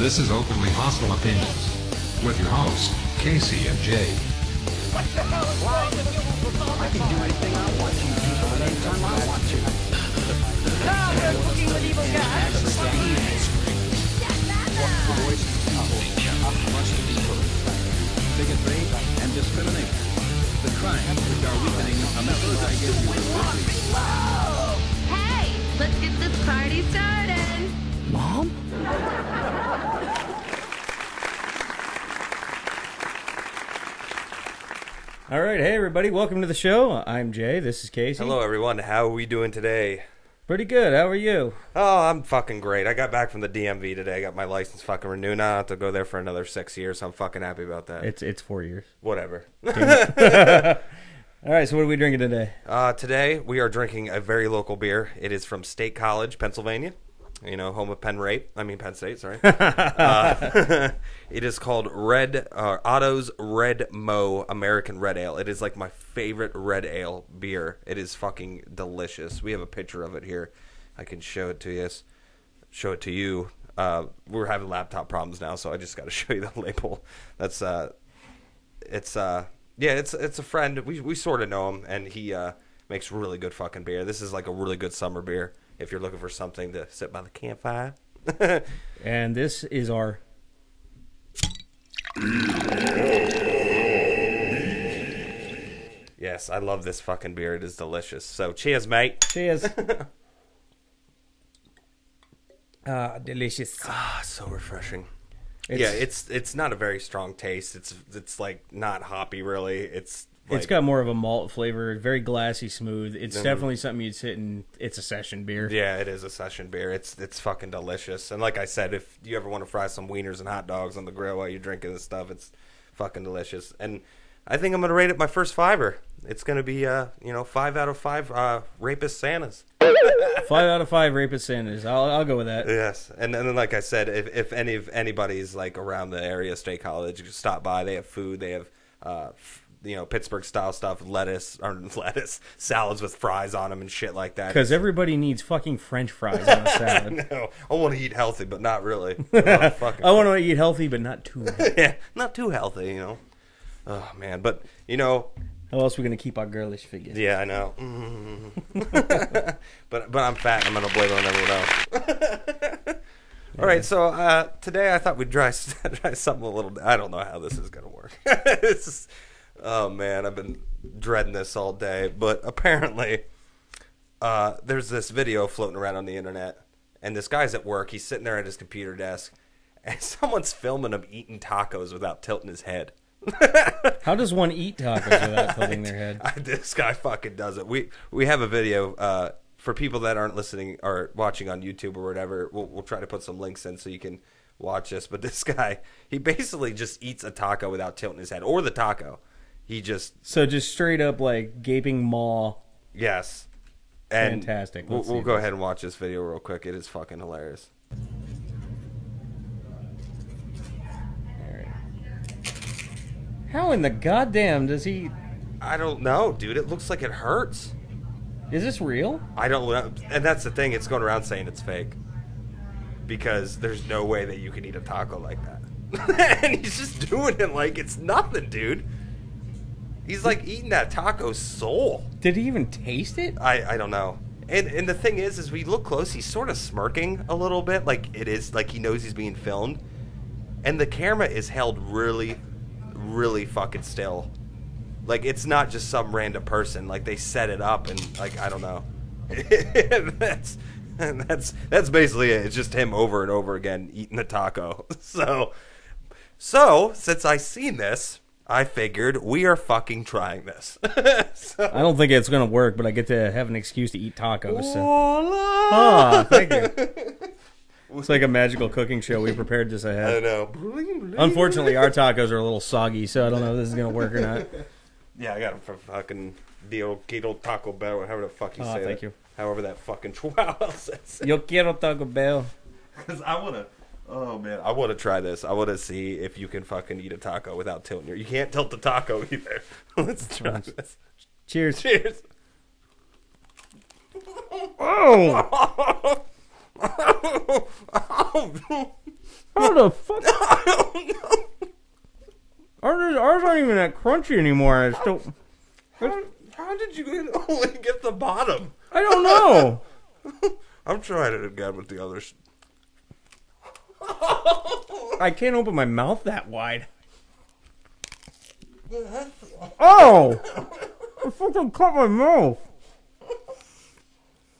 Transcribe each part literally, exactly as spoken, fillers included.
This is Openly Hostile Opinions with your hosts, Casey and Jay. What the hell is wrong with you? I can do anything I want to, people, anytime I want to. Now we're cooking with evil guys. The voices of people up much to be heard. Figure three and discrimination. The crimes which are weakening a message I give you. Hey, let's get this party started. Mom? All right, hey everybody, welcome to the show. I'm Jay, this is Casey. Hello everyone, how are we doing today? Pretty good, how are you? Oh, I'm fucking great. I got back from the D M V today, I got my license fucking renewed. Now I have to go there for another six years, so I'm fucking happy about that. It's it's four years. Whatever. All right, so what are we drinking today? Uh, today, we are drinking a very local beer. It is from State College, Pennsylvania. You know, home of Penn Rape. I mean, Penn State, sorry. uh, it is called Red uh, Otto's Red Mo American Red Ale. It is like my favorite red ale beer. It is fucking delicious. We have a picture of it here. I can show it to you. Show it to you. Uh, we're having laptop problems now, so I just got to show you the label. That's, uh, it's, uh, yeah, it's it's a friend. We, we sort of know him, and he uh, makes really good fucking beer. This is like a really good summer beer. If you're looking for something to sit by the campfire. And this is our... Yes, I love this fucking beer. It is delicious. So, cheers, mate. Cheers. Ah, delicious. Ah, so refreshing. It's... Yeah, it's it's not a very strong taste. It's, it's like, not hoppy, really. It's... Like, it's got more of a malt flavor, very glassy, smooth. It's mm-hmm. definitely something you'd sit in. It's a session beer. Yeah, it is a session beer. It's it's fucking delicious. And like I said, if you ever want to fry some wieners and hot dogs on the grill while you're drinking this stuff, it's fucking delicious. And I think I'm going to rate it my first fiver. It's going to be, uh, you know, five out of five uh, Rapist Santas. Five out of five Rapist Santas. I'll, I'll go with that. Yes. And, and then, like I said, if, if any if anybody's, like, around the area, State College, you can stop by. They have food. They have... Uh, you know, Pittsburgh style stuff, lettuce or lettuce salads with fries on them and shit like that. Because everybody needs fucking French fries on a salad. No, I want to eat healthy, but not really. I, fucking I want to eat healthy, but not too. Yeah, not too healthy, you know. Oh man, but you know, how else are we gonna keep our girlish figure? Yeah, I know. Mm. but but I'm fat. And I'm gonna blame it on everyone else. All right, so uh, today I thought we'd try try something a little. I don't know how this is gonna work. It's just, oh, man, I've been dreading this all day. But apparently uh, there's this video floating around on the internet, and this guy's at work. He's sitting there at his computer desk, and someone's filming him eating tacos without tilting his head. How does one eat tacos without tilting their head? I, I, this guy fucking does it. We we have a video uh, for people that aren't listening or watching on YouTube or whatever. We'll, we'll try to put some links in so you can watch this. But this guy, he basically just eats a taco without tilting his head, or the taco. He just so just straight up like gaping maw. Yes, and fantastic. Let's we'll, we'll go ahead and watch this video real quick. It is fucking hilarious. All right. How in the goddamn does he? I don't know, dude. It looks like it hurts. Is this real? I don't know, and that's the thing. It's going around saying it's fake because there's no way that you can eat a taco like that. And he's just doing it like it's nothing, dude. He's like eating that taco soul. Did he even taste it? I, I don't know. And and the thing is, is we look close, he's sort of smirking a little bit. Like it is, like he knows he's being filmed. And the camera is held really, really fucking still. Like it's not just some random person. Like they set it up and like, I don't know. that's, that's, that's basically it. It's just him over and over again eating the taco. So, so since I seen this, I figured we are fucking trying this. So, I don't think it's going to work, but I get to have an excuse to eat tacos. So. Oh, thank you. It's like a magical cooking show. We prepared this ahead. I know. Unfortunately, our tacos are a little soggy, so I don't know if this is going to work or not. Yeah, I got it from fucking the old keto Taco Bell, however the fuck you oh, say thank that. You. However that fucking chihuahua says it. Yo quiero Taco Bell. Because I want to... Oh, man. I want to try this. I want to see if you can fucking eat a taco without tilting your... You can't tilt the taco either. Let's try this. Cheers. Cheers. Oh! How the fuck? I don't know. Ours, ours aren't even that crunchy anymore. It's still... How, how did you only get the bottom? I don't know. I'm trying it again with the others. I can't open my mouth that wide. Oh! I fucking cut my mouth.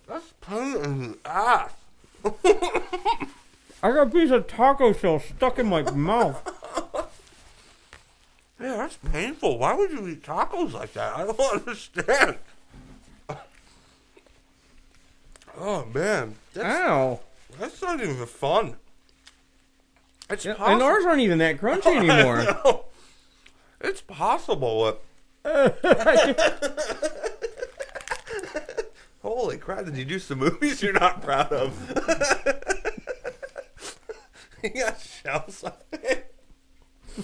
That's pain in the ass. I got a piece of taco shell stuck in my mouth. Yeah, that's painful. Why would you eat tacos like that? I don't understand. Oh, man. That's, ow. That's not even fun. It's yeah, and ours aren't even that crunchy anymore. It's possible. Holy crap, did you do some movies you're not proud of? You got shells on it.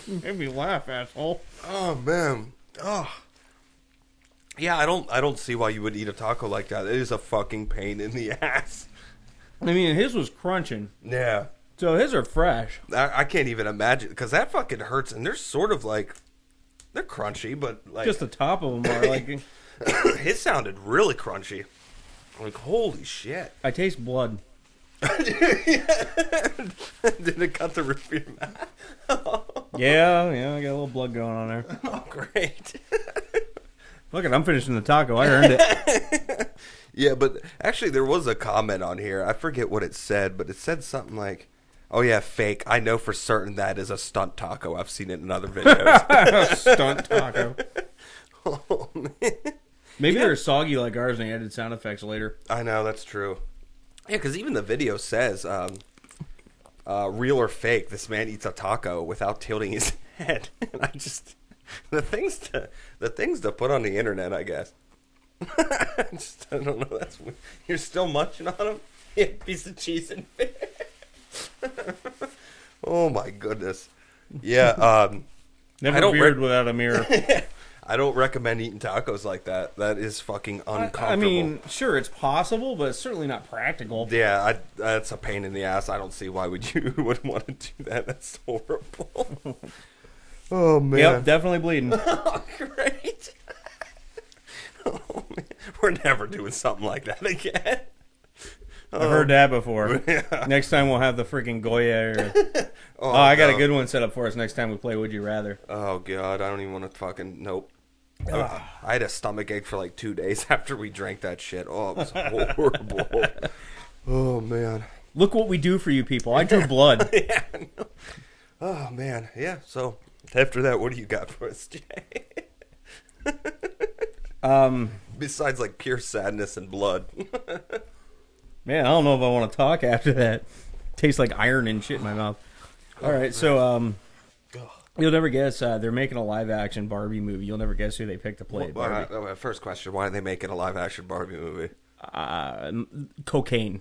Made me laugh, asshole. Oh, man. Oh. Yeah, I don't I don't see why you would eat a taco like that. It is a fucking pain in the ass. I mean, his was crunching. Yeah. So his are fresh. I, I can't even imagine, because that fucking hurts, and they're sort of like, they're crunchy, but like... Just the top of them are like... His sounded really crunchy. Like, holy shit. I taste blood. Did it cut the roof of your mouth? Yeah, yeah, I got a little blood going on there. Oh, great. Look at, I'm finishing the taco. I earned it. Yeah, but actually there was a comment on here. I forget what it said, but it said something like, oh, yeah, fake. I know for certain that is a stunt taco. I've seen it in other videos. Stunt taco. Oh, man. Maybe yeah. They were soggy like ours and they added sound effects later. I know, that's true. Yeah, because even the video says, um, uh, real or fake, this man eats a taco without tilting his head. And I just, the things to, the things to put on the internet, I guess. I just, I don't know, that's weird. You're still munching on him? Yeah, piece of cheese and fish. Oh, my goodness. Yeah. Um, Never beard without a mirror. I don't recommend eating tacos like that. That is fucking uncomfortable. I, I mean, sure, it's possible, but it's certainly not practical. Yeah, I, that's a pain in the ass. I don't see why would you would want to do that. That's horrible. Oh, man. Yep, definitely bleeding. Oh, great. Oh, man. We're never doing something like that again. I've um, heard that before. Yeah. Next time we'll have the freaking Goya. Or... oh, oh, I got no. a good one set up for us next time we play Would You Rather. Oh, God. I don't even want to fucking... Nope. I had a stomach ache for like two days after we drank that shit. Oh, it was horrible. Oh, man. Look what we do for you people. I drew blood. Yeah, no. Oh, man. Yeah, so after that, what do you got for us, Jay? um, Besides, like, pure sadness and blood. Man, I don't know if I want to talk after that. Tastes like iron and shit in my mouth. All right, so... um. You'll never guess. Uh, they're making a live-action Barbie movie. You'll never guess who they picked to play well, Barbie. Uh, first question, why are they making a live-action Barbie movie? Uh, cocaine.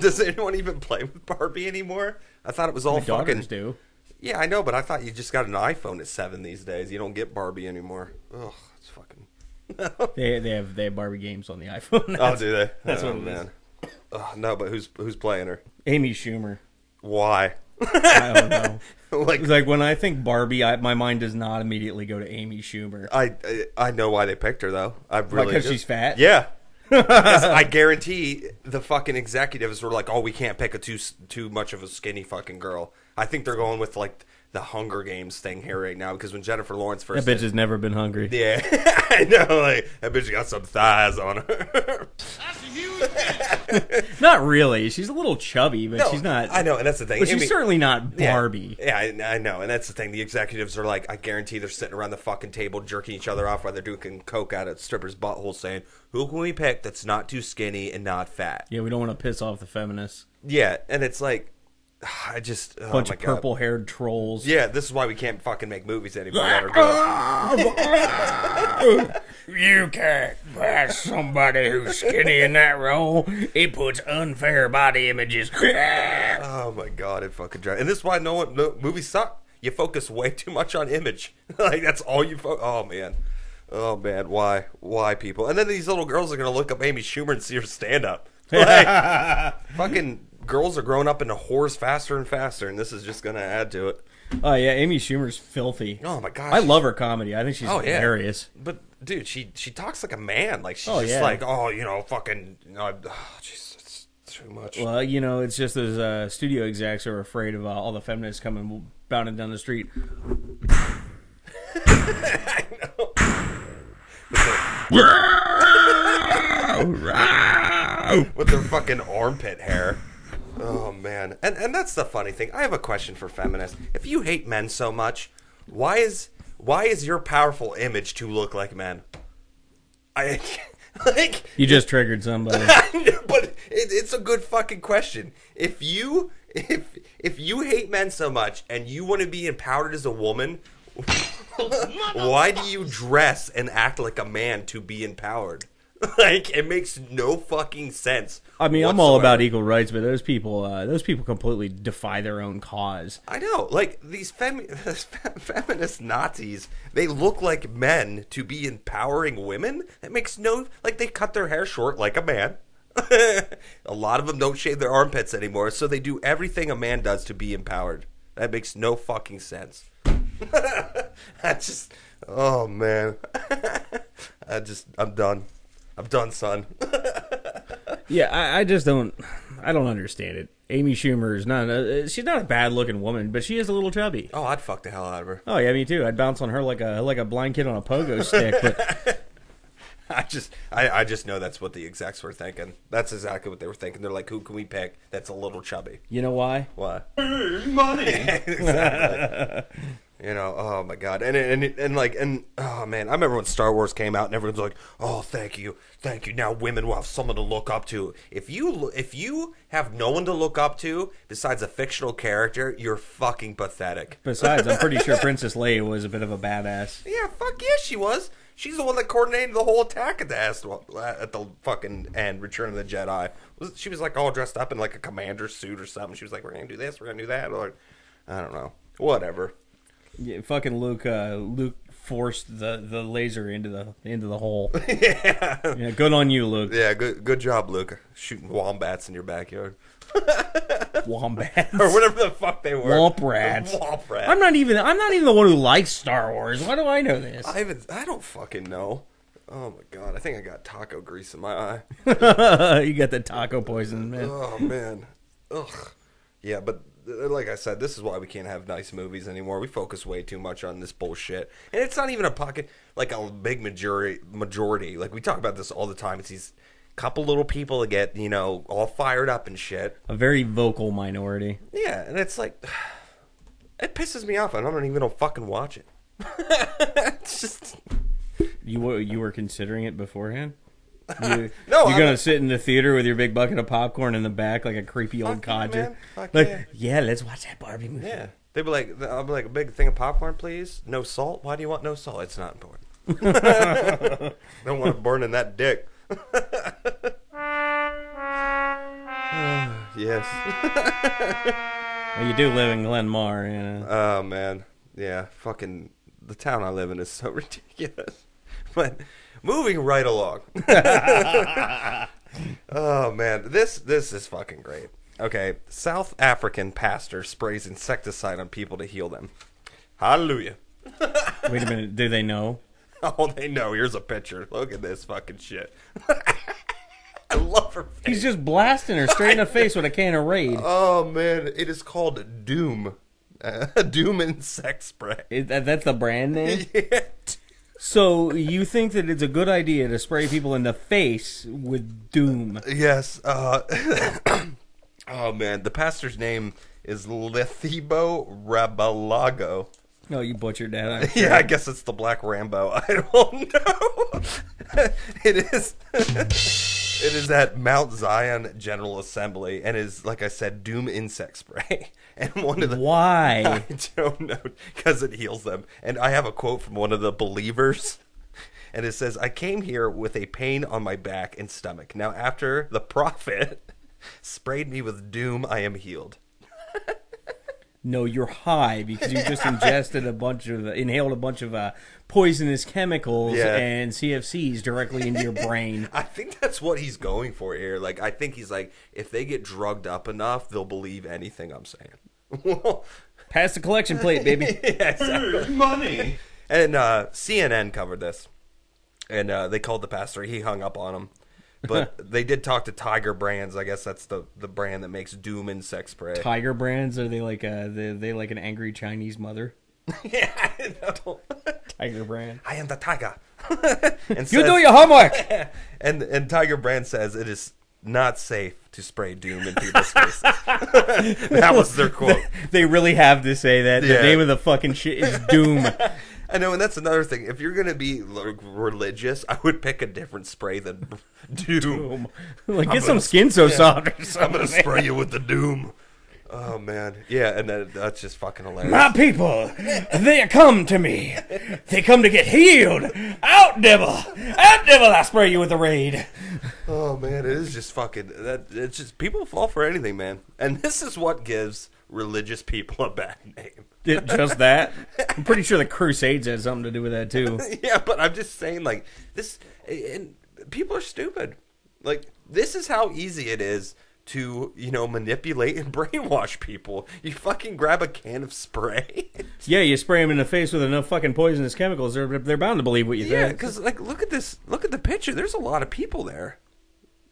Does anyone even play with Barbie anymore? I thought it was all My fucking... daughters do. Yeah, I know, but I thought you just got an iPhone at seven these days. You don't get Barbie anymore. Ugh, it's fucking... they, they, have, they have Barbie games on the iPhone. That's, oh, do they? That's oh, what it man. is. Oh, no, but who's, who's playing her? Amy Schumer. Why? I don't know. Like, it's like when I think Barbie, I, my mind does not immediately go to Amy Schumer. I I, I know why they picked her though. I really because like she's fat. Yeah, I guarantee the fucking executives were like, "Oh, we can't pick a too too much of a skinny fucking girl." I think they're going with like the Hunger Games thing here right now because when Jennifer Lawrence first that bitch did, has never been hungry. Yeah, I know. Like that bitch got some thighs on her. That's a huge bitch. Not really. She's a little chubby, but no, she's not. I know, and that's the thing. But Amy, she's certainly not Barbie. Yeah, yeah I, I know, and that's the thing. The executives are like, I guarantee they're sitting around the fucking table jerking each other off while they're doing coke out of stripper's butthole, saying, "Who can we pick that's not too skinny and not fat?" Yeah, we don't want to piss off the feminists. Yeah, and it's like. I just a bunch oh of purple-haired trolls. Yeah, this is why we can't fucking make movies anymore. You can't pass somebody who's skinny in that role. It puts unfair body images. Oh my god, it fucking drives. And this is why no one no, movies suck. You focus way too much on image. Like that's all you. Fo oh man, oh man, why, why people? And then these little girls are gonna look up Amy Schumer and see her stand up. Like, fucking. girls are growing up into whores faster and faster, and this is just going to add to it. Oh, yeah, Amy Schumer's filthy. Oh, my gosh. I love her comedy. I think she's oh, hilarious. Yeah. But, dude, she she talks like a man. Like, she's oh, just yeah. like, oh, you know, fucking, you know, oh, Jesus. Too much. Well, you know, it's just those uh, studio execs are afraid of uh, all the feminists coming bounding down the street. I know. With their, with their fucking armpit hair. Oh, man. And and that's the funny thing. I have a question for feminists. If you hate men so much, why is why is your powerful image to look like men? I... Like, you just triggered somebody. But it, it's a good fucking question. If you if if you hate men so much and you want to be empowered as a woman, why do you dress and act like a man to be empowered? Like, it makes no fucking sense. I mean, whatsoever. I'm all about equal rights, but those people uh, those people completely defy their own cause. I know. Like, these femi feminist Nazis, they look like men to be empowering women. That makes no... Like, they cut their hair short like a man. A lot of them don't shave their armpits anymore, so they do everything a man does to be empowered. That makes no fucking sense. I just... Oh, man. I just... I'm done. I'm done, son. Yeah, I, I just don't, I don't understand it. Amy Schumer is not, a, she's not a bad-looking woman, but she is a little chubby. Oh, I'd fuck the hell out of her. Oh yeah, me too. I'd bounce on her like a like a blind kid on a pogo stick. But I just, I, I just know that's what the execs were thinking. That's exactly what they were thinking. They're like, who can we pick that's a little chubby? You know why? Why? Money. Exactly. You know, oh my god, and and and like, and oh man, I remember when Star Wars came out, and everyone's like, "Oh, thank you, thank you." Now women will have someone to look up to. If you if you have no one to look up to besides a fictional character, you're fucking pathetic. Besides, I'm pretty sure Princess Leia was a bit of a badass. Yeah, fuck yeah, she was. She's the one that coordinated the whole attack at the at the fucking end, Return of the Jedi. She was like all dressed up in like a commander suit or something. She was like, "We're gonna do this, we're gonna do that," or I don't know, whatever. Yeah, fucking Luke. Uh, Luke forced the the laser into the into the hole. Yeah. Yeah, good on you, Luke. Yeah, good good job, Luke. Shooting wombats in your backyard. Wombats or whatever the fuck they were. Womp rats. Womp rats. I'm not even. I'm not even the one who likes Star Wars. Why do I know this? I even. I don't fucking know. Oh my god! I think I got taco grease in my eye. You got the taco poison, man. Oh man. Ugh. Yeah, but. Like I said, this is why we can't have nice movies anymore. We focus way too much on this bullshit. And it's not even a pocket, like a big majority. majority. Like, we talk about this all the time. It's these couple little people that get, you know, all fired up and shit. A very vocal minority. Yeah, and it's like, it pisses me off. I don't even know fucking watch it. It's just... You were, you were considering it beforehand? You, no, you're going to sit in the theater with your big bucket of popcorn in the back like a creepy old codger. Like, yeah. yeah, let's watch that Barbie movie. Yeah. They'd be like, I'll be like, a big thing of popcorn, please. No salt? Why do you want no salt? It's not important. Don't want to burn in that dick. Yes. Well, you do live in Glen Mar, you know. Oh, man. Yeah. Fucking, the town I live in is so ridiculous. But... Moving right along. Oh, man. This this is fucking great. Okay. South African pastor sprays insecticide on people to heal them. Hallelujah. Wait a minute. Do they know? Oh, they know. Here's a picture. Look at this fucking shit. I love her face. He's just blasting her straight in the face with a can of Raid. Oh, man. It is called Doom. Uh, Doom Insect Spray. Is that, that's the brand name? Yeah. So you think that it's a good idea to spray people in the face with Doom? Yes. Uh, oh, man. The pastor's name is Lethebo Rabalago. No, you butchered that. I'm sure. Yeah, I guess it's the Black Rambo. I don't know. It is. It is at Mount Zion General Assembly and is, like I said, Doom Insect Spray. And one of the why I don't know, because it heals them. And I have a quote from one of the believers, and it says, "I came here with a pain on my back and stomach. Now after the prophet sprayed me with doom, I am healed." no, you're high because you just ingested a bunch of, inhaled a bunch of uh, poisonous chemicals yeah. and C F Cs directly into your brain. I think that's what he's going for here. Like, I think he's like, if they get drugged up enough, they'll believe anything I'm saying. Pass the collection plate, baby. yeah, exactly. Money. And uh, C N N covered this, and uh, they called the pastor. He hung up on him. But they did talk to Tiger Brands. I guess that's the, the brand that makes Doom and Sex Spray. Tiger Brands? Are they like a, they, they like an angry Chinese mother? yeah, I know. Tiger Brand. I am the tiger. and you says, do your homework! and, and Tiger Brand says it is not safe to spray Doom in people's faces. That was their quote. They really have to say that. Yeah. The name of the fucking shit is Doom. I know, and that's another thing. If you're going to be like, religious, I would pick a different spray than Doom. doom. Like, I'm get some skin so yeah. soft or something. I'm going to spray you with the Doom. Oh, man. Yeah, and that, that's just fucking hilarious. My people, they come to me. They come to get healed. Out, devil. Out, devil, I spray you with the raid. Oh, man, it is just fucking... That, it's just people fall for anything, man. And this is what gives religious people a bad name. Just that? I'm pretty sure the Crusades had something to do with that, too. Yeah, but I'm just saying, like, this... And people are stupid. Like, this is how easy it is to, you know, manipulate and brainwash people. You fucking grab a can of spray. Yeah, you spray them in the face with enough fucking poisonous chemicals. They're, they're bound to believe what you yeah, think. Yeah, because, like, look at this. Look at the picture. There's a lot of people there.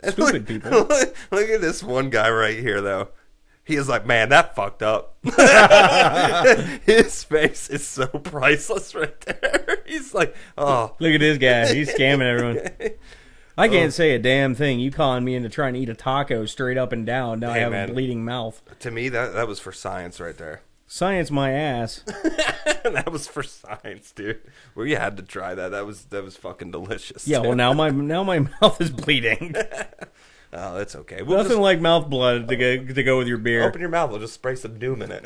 Stupid look, people. Look, look at this one guy right here, though. He is like, man, that fucked up. His face is so priceless right there. He's like, oh. Look at this guy. He's scamming everyone. I can't oh. say a damn thing. You calling me into trying to eat a taco straight up and down. Now hey, I have man. a bleeding mouth. To me, that, that was for science right there. Science my ass. That was for science, dude. Well, you had to try that. That was that was fucking delicious. Yeah, dude. Well, now my, now my mouth is bleeding. Oh, that's okay. We'll Nothing just, like mouth blood to go, to go with your beer. Open your mouth. We'll just spray some Doom in it.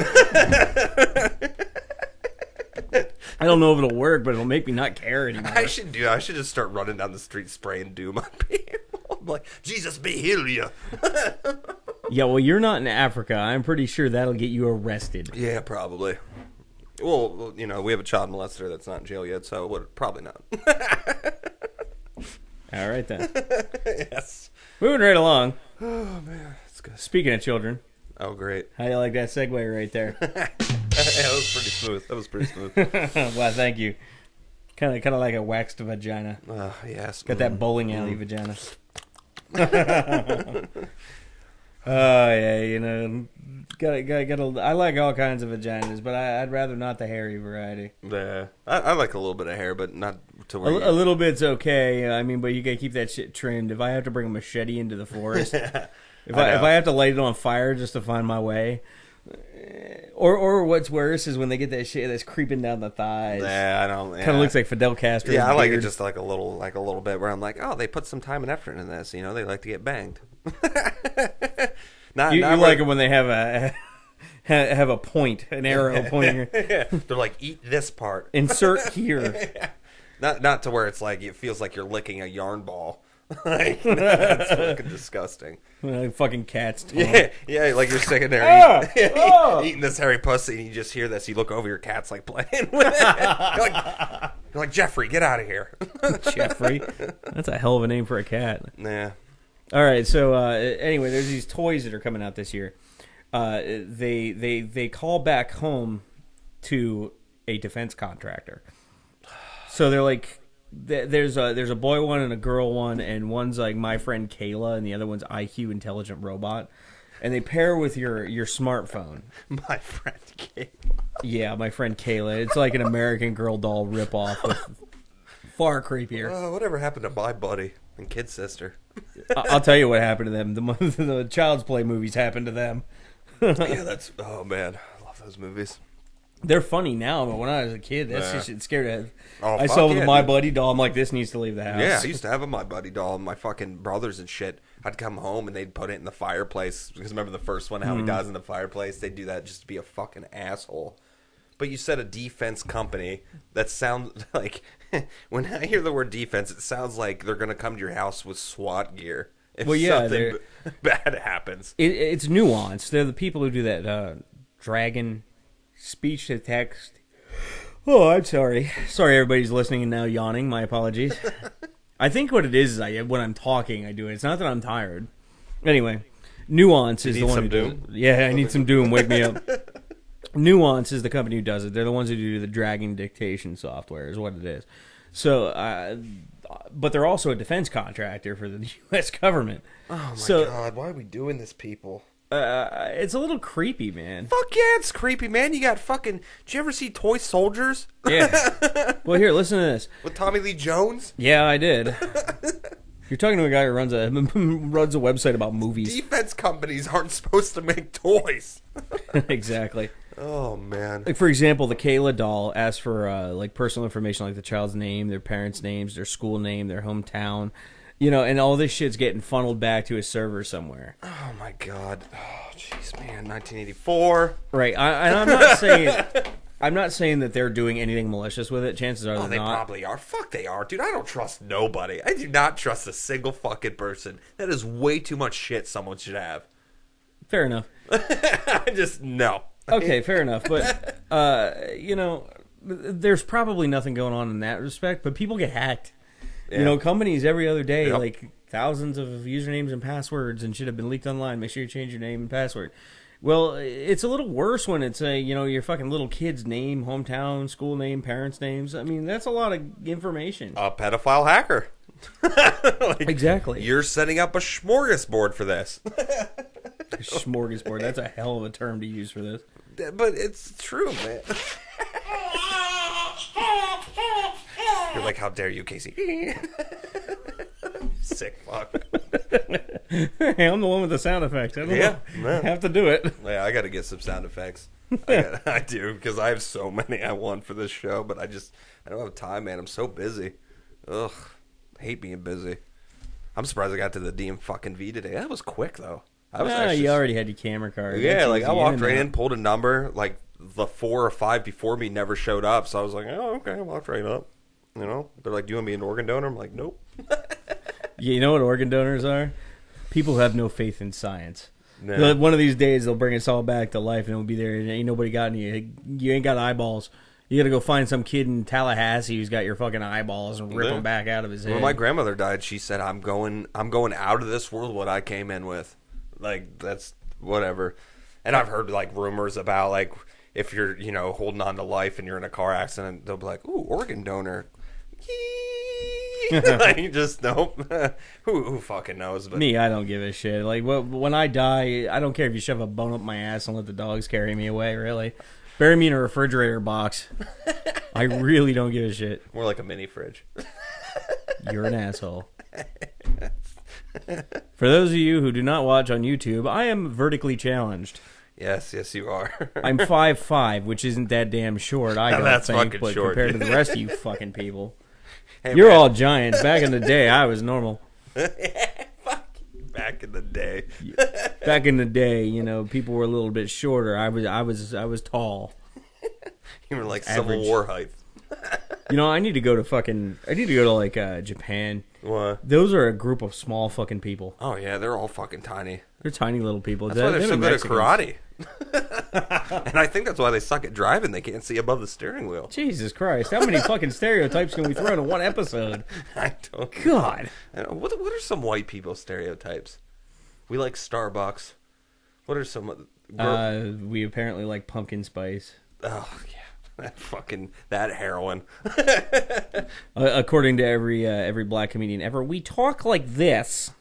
I don't know if it'll work, but it'll make me not care anymore. I should do. I should just start running down the street spraying Doom on people. I'm like, Jesus, be heal you. Yeah, well, you're not in Africa. I'm pretty sure that'll get you arrested. Yeah, probably. Well, you know, we have a child molester that's not in jail yet, so what, probably not. All right, then. Yes. Moving right along. Oh, man. That's good. Speaking of children. Oh, great. How do you like that segue right there? That was pretty smooth. That was pretty smooth. Wow, thank you. Kind of kind of like a waxed vagina. Oh, yes. Got mm. that bowling alley mm. vagina. Oh, yeah, you know. Gotta, gotta, gotta, I like all kinds of vaginas, but I, I'd rather not the hairy variety. Yeah. I, I like a little bit of hair, but not... To where a, you... a little bit's okay. I mean, but you gotta keep that shit trimmed. If I have to bring a machete into the forest, if I, I if I have to light it on fire just to find my way, or or what's worse is when they get that shit that's creeping down the thighs. Yeah, I don't. Yeah. Kind of looks like Fidel Castro. Yeah, I like beard. It just like a little, like a little bit where I'm like, oh, they put some time and effort in this. You know, they like to get banged. not you, not you like it when they have a. Have a point, an arrow pointing. Yeah. They're like, eat this part. Insert here. Yeah. Not not to where it's like it feels like you're licking a yarn ball. Like, that's fucking disgusting. Like fucking cat's tongue. Yeah, yeah, like you're sitting there ah, eating, oh. eating this hairy pussy, and you just hear this. You look over, your cat's like playing with it. You're like, you're like, Jeffrey, get out of here. Jeffrey, that's a hell of a name for a cat. Yeah. All right. So uh, anyway, there's these toys that are coming out this year. Uh, they they they call back home to a defense contractor. So they're like, there's a there's a boy one and a girl one, and one's like my friend Kayla, and the other one's I Q Intelligent Robot, and they pair with your your smartphone. My friend Kayla. Yeah, my friend Kayla. It's like an American Girl doll ripoff, with far creepier. Uh, whatever happened to my buddy and kid sister? I'll tell you what happened to them. The the Child's Play movies happened to them. Yeah, that's oh man, I love those movies. They're funny now, but when I was a kid, that yeah. shit scared the oh, I saw yeah, my dude. buddy doll. I'm like, this needs to leave the house. Yeah, I used to have a my buddy doll. And my fucking brothers and shit. I'd come home and they'd put it in the fireplace because remember the first one, how mm. he dies in the fireplace. They'd do that just to be a fucking asshole. But you said a defense company. That sounds like when I hear the word defense, it sounds like they're gonna come to your house with SWAT gear. If well, yeah, something bad happens, it, it's nuanced. They're the people who do that uh, dragon. speech to text. Oh, I'm sorry. Sorry, everybody's listening and now yawning. My apologies. I think what it is is I when I'm talking, I do it. It's not that I'm tired. Anyway, Nuance is the one who does it. Yeah, I need some doom. Wake me up. Nuance is the company who does it. They're the ones who do the dragging dictation software is what it is. So, uh, but they're also a defense contractor for the U S government. Oh, my so, God. Why are we doing this, people? Uh, it's a little creepy, man. Fuck yeah, it's creepy, man. You got fucking... Did you ever see Toy Soldiers? Yeah. Well, here, listen to this. With Tommy Lee Jones? Yeah, I did. You're talking to a guy who runs a runs a website about movies. Defense companies aren't supposed to make toys. Exactly. Oh, man. Like, for example, the Kayla doll asks for, uh, like, personal information, like the child's name, their parents' names, their school name, their hometown. You know, and all this shit's getting funneled back to a server somewhere. Oh, my God. Oh, jeez, man. nineteen eighty-four. Right. I, and I'm not saying... I'm not saying that they're doing anything malicious with it. Chances are oh, they're they not. They probably are. Fuck, they are. Dude, I don't trust nobody. I do not trust a single fucking person. That is way too much shit someone should have. Fair enough. I just... No. Okay, fair enough. But, uh, you know, there's probably nothing going on in that respect, but people get hacked. Yeah. You know, companies every other day, yep. like thousands of usernames and passwords and shit have been leaked online. Make sure you change your name and password. Well, it's a little worse when it's a, you know, your fucking little kid's name, hometown, school name, parents' names. I mean, that's a lot of information. A pedophile hacker. Like, exactly. You're setting up a smorgasbord for this. Smorgasbord. That's a hell of a term to use for this. But it's true, man. You're like, how dare you, Casey? Sick fuck. Hey, I'm the one with the sound effects. I don't yeah, know. I have to do it. Yeah, I got to get some sound effects. I, got, I do, because I have so many I want for this show, but I just, I don't have time, man. I'm so busy. Ugh, I hate being busy. I'm surprised I got to the D M fucking V today. That was quick, though. I was nah, actually, you already had your camera card. Yeah, that's like I walked right in, pulled a number. Like the four or five before me never showed up, so I was like, oh, okay, I walked right up. You know, they're like, do you want to be an organ donor? I'm like, nope. Yeah, you know what organ donors are? People who have no faith in science. No. One of these days, they'll bring us all back to life, and it'll be there. And ain't nobody got any. You ain't got eyeballs. You got to go find some kid in Tallahassee who's got your fucking eyeballs and rip yeah. them back out of his head. When my grandmother died, she said, "I'm going. I'm going out of this world. What I came in with, like that's whatever." And I've heard like rumors about like if you're you know holding on to life and you're in a car accident, they'll be like, "Ooh, organ donor." Like, just nope. who, who fucking knows? But. Me, I don't give a shit. Like, when I die, I don't care if you shove a bone up my ass and let the dogs carry me away, really. Bury me in a refrigerator box. I really don't give a shit. More like a mini fridge. You're an asshole. For those of you who do not watch on YouTube, I am vertically challenged. Yes, yes, you are. I'm five foot five, which isn't that damn short. I got think, but short. Compared to the rest of you fucking people. Hey, you're man. All giants. Back in the day, I was normal. Back in the day. Back in the day, you know, people were a little bit shorter. I was, I was, I was tall. You were like average. Civil War height. You know, I need to go to fucking. I need to go to like uh, Japan. What? Those are a group of small fucking people. Oh yeah, they're all fucking tiny. They're tiny little people. That's that, why they're, they're so good at karate. And I think that's why they suck at driving. They can't see above the steering wheel. Jesus Christ! How many fucking stereotypes can we throw into one episode? I don't. God. I don't, what What are some white people stereotypes? We like Starbucks. What are some? Uh, we apparently like pumpkin spice. Oh yeah, that fucking that heroin. uh, according to every uh, every black comedian ever, we talk like this.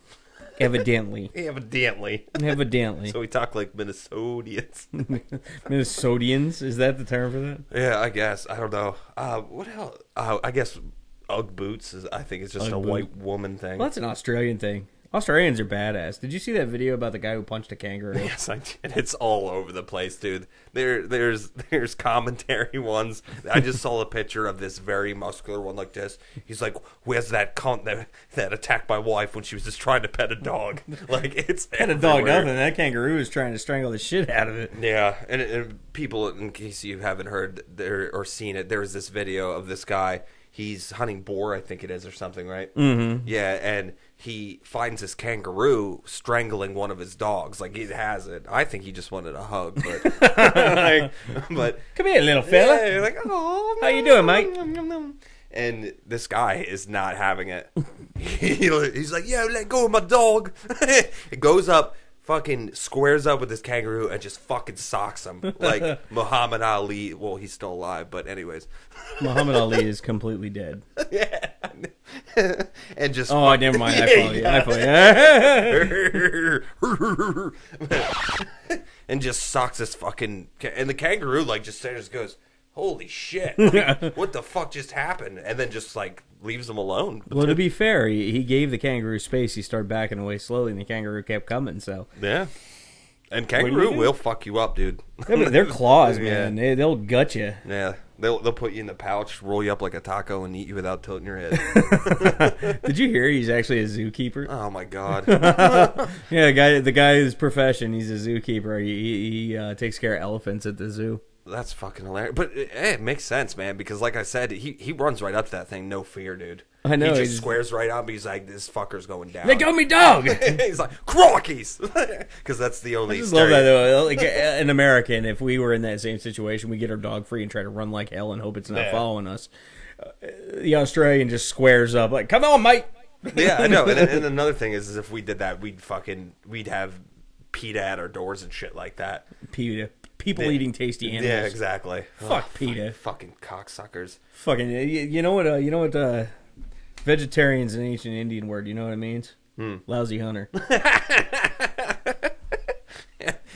Evidently. Evidently. Evidently. So we talk like Minnesotians. Minnesotians? Is that the term for that? Yeah, I guess. I don't know. Uh, what else? Uh, I guess Ugg boots, is, I think it's just Ugg a boot. White woman thing. Well, that's an Australian thing. Australians are badass. Did you see that video about the guy who punched a kangaroo? Yes, I did. It's all over the place, dude. There, there's, there's commentary ones. I just saw a picture of this very muscular one like this. He's like, "Where's that cunt that, that attacked my wife when she was just trying to pet a dog?" Like it's pet a dog nothing. That kangaroo is trying to strangle the shit out of it. Yeah, and, and people, in case you haven't heard there or seen it, there's this video of this guy. He's hunting boar, I think it is, or something, right? Mm-hmm. Yeah, and he finds this kangaroo strangling one of his dogs. Like, he has it. I think he just wanted a hug. But, like, but come here, little fella. Yeah, like, oh, how you doing, mate? And this guy is not having it. He's like, yo, let go of my dog. It goes up, fucking squares up with this kangaroo, and just fucking socks him. Like, Muhammad Ali. Well, he's still alive, but anyways. Muhammad Ali is completely dead. Yeah. And just oh, fuck. Never mind. I follow you. I follow you. And just socks this fucking, and the kangaroo like just just goes, "Holy shit! Like, what the fuck just happened?" And then just like leaves him alone. Well, to be fair, he, he gave the kangaroo space. He started backing away slowly, and the kangaroo kept coming. So yeah, and kangaroo will fuck you up, dude. I mean, their claws, man. Yeah. They, they'll gut you. Yeah. They'll, they'll put you in the pouch, roll you up like a taco, and eat you without tilting your head. Did you hear he's actually a zookeeper? Oh, my God. Yeah, the guy, the guy whose profession, he's a zookeeper. He, he uh, takes care of elephants at the zoo. That's fucking hilarious. But hey, it makes sense, man, because like I said, he, he runs right up to that thing, no fear, dude. I know. He just he's... squares right up. He's like, this fucker's going down. Let go me dog! He's like, crockies! Because that's the only I just love that, though. Like, an American, if we were in that same situation, we get our dog free and try to run like hell and hope it's not yeah. following us. Uh, the Australian just squares up like, come on, mate! Yeah, I know. And, and another thing is, is if we did that, we'd fucking, we'd have PETA at our doors and shit like that. PETA. People yeah. eating tasty animals. Yeah, exactly. Fuck oh, PETA. Fucking, fucking cocksuckers. Fucking, you, you know what, uh, you know what, uh... vegetarian's an ancient Indian word. You know what it means? Hmm. Lousy hunter.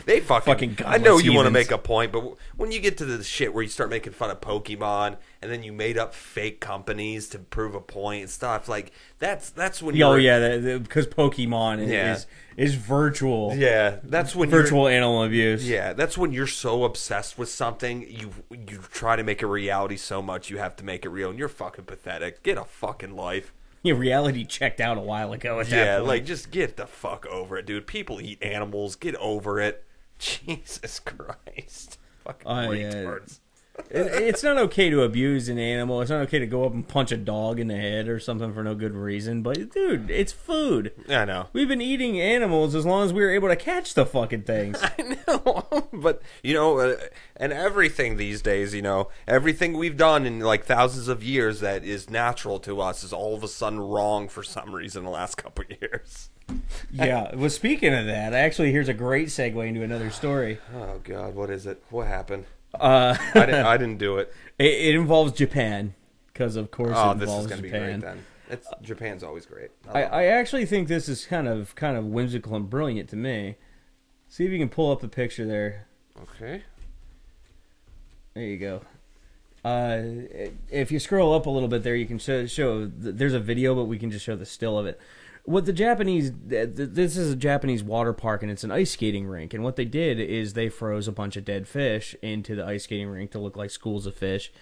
They fucking. fucking I know you want to make a point, but when you get to the shit where you start making fun of Pokemon, and then you made up fake companies to prove a point and stuff, like that's that's when. Oh yeah, that, that, because Pokemon yeah. is is virtual. Yeah, that's when virtual animal abuse. Yeah, that's when you're so obsessed with something you you try to make it reality so much you have to make it real, and you're fucking pathetic. Get a fucking life. Yeah, reality checked out a while ago at that yeah, point. Like, just get the fuck over it, dude. People eat animals. Get over it. Jesus Christ. Fucking uh, retards. Yeah. it, it's not okay to abuse an animal. It's not okay to go up and punch a dog in the head or something for no good reason. But, dude, it's food. I know. We've been eating animals as long as we were able to catch the fucking things. I know. But, you know, uh, and everything these days, you know, everything we've done in, like, thousands of years that is natural to us is all of a sudden wrong for some reason the last couple of years. Yeah, well, speaking of that, actually, here's a great segue into another story. Oh, God, what is it? What happened? Uh, I, didn't, I didn't do it. It, it involves Japan, because, of course, oh, it involves Japan. Oh, this is going to be great, then. It's, Japan's always great. I, I, I actually think this is kind of kind of whimsical and brilliant to me. See if you can pull up the picture there. Okay. There you go. Uh, if you scroll up a little bit there, you can show, show there's a video, but we can just show the still of it. What the Japanese, this is a Japanese water park, and it's an ice skating rink. And what they did is they froze a bunch of dead fish into the ice skating rink to look like schools of fish.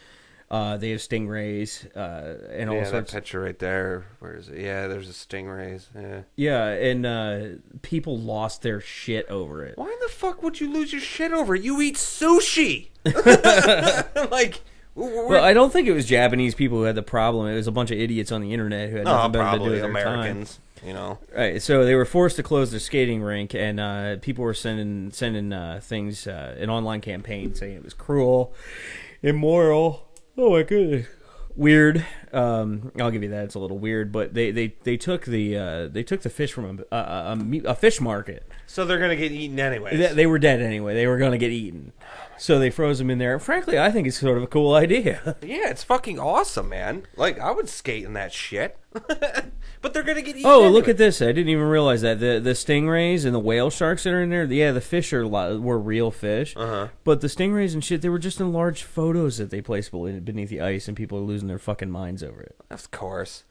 Uh, they have stingrays uh, and all yeah, sorts. Yeah, that picture right there. Where is it? Yeah, there's a stingrays. Yeah, yeah, and uh, people lost their shit over it. Why the fuck would you lose your shit over it? You eat sushi. Like. Well, I don't think it was Japanese people who had the problem. It was a bunch of idiots on the internet who had nothing oh, better to do with their Americans, time. You know. Right, so they were forced to close their skating rink, and uh, people were sending sending uh, things, uh, an online campaign saying it was cruel, immoral. Oh my goodness, weird. Um, I'll give you that; it's a little weird. But they they, they took the uh, they took the fish from a, a, a, a fish market. So they're gonna get eaten anyway. They, they were dead anyway. They were gonna get eaten. So they froze them in there. Frankly, I think it's sort of a cool idea. Yeah, it's fucking awesome, man. Like, I would skate in that shit. But they're going to get eaten. Oh, anyway. Look at this. I didn't even realize that. The the stingrays and the whale sharks that are in there, yeah, the fish are were real fish. Uh-huh. But the stingrays and shit, they were just in large photos that they placed beneath the ice, and people are losing their fucking minds over it. Of course.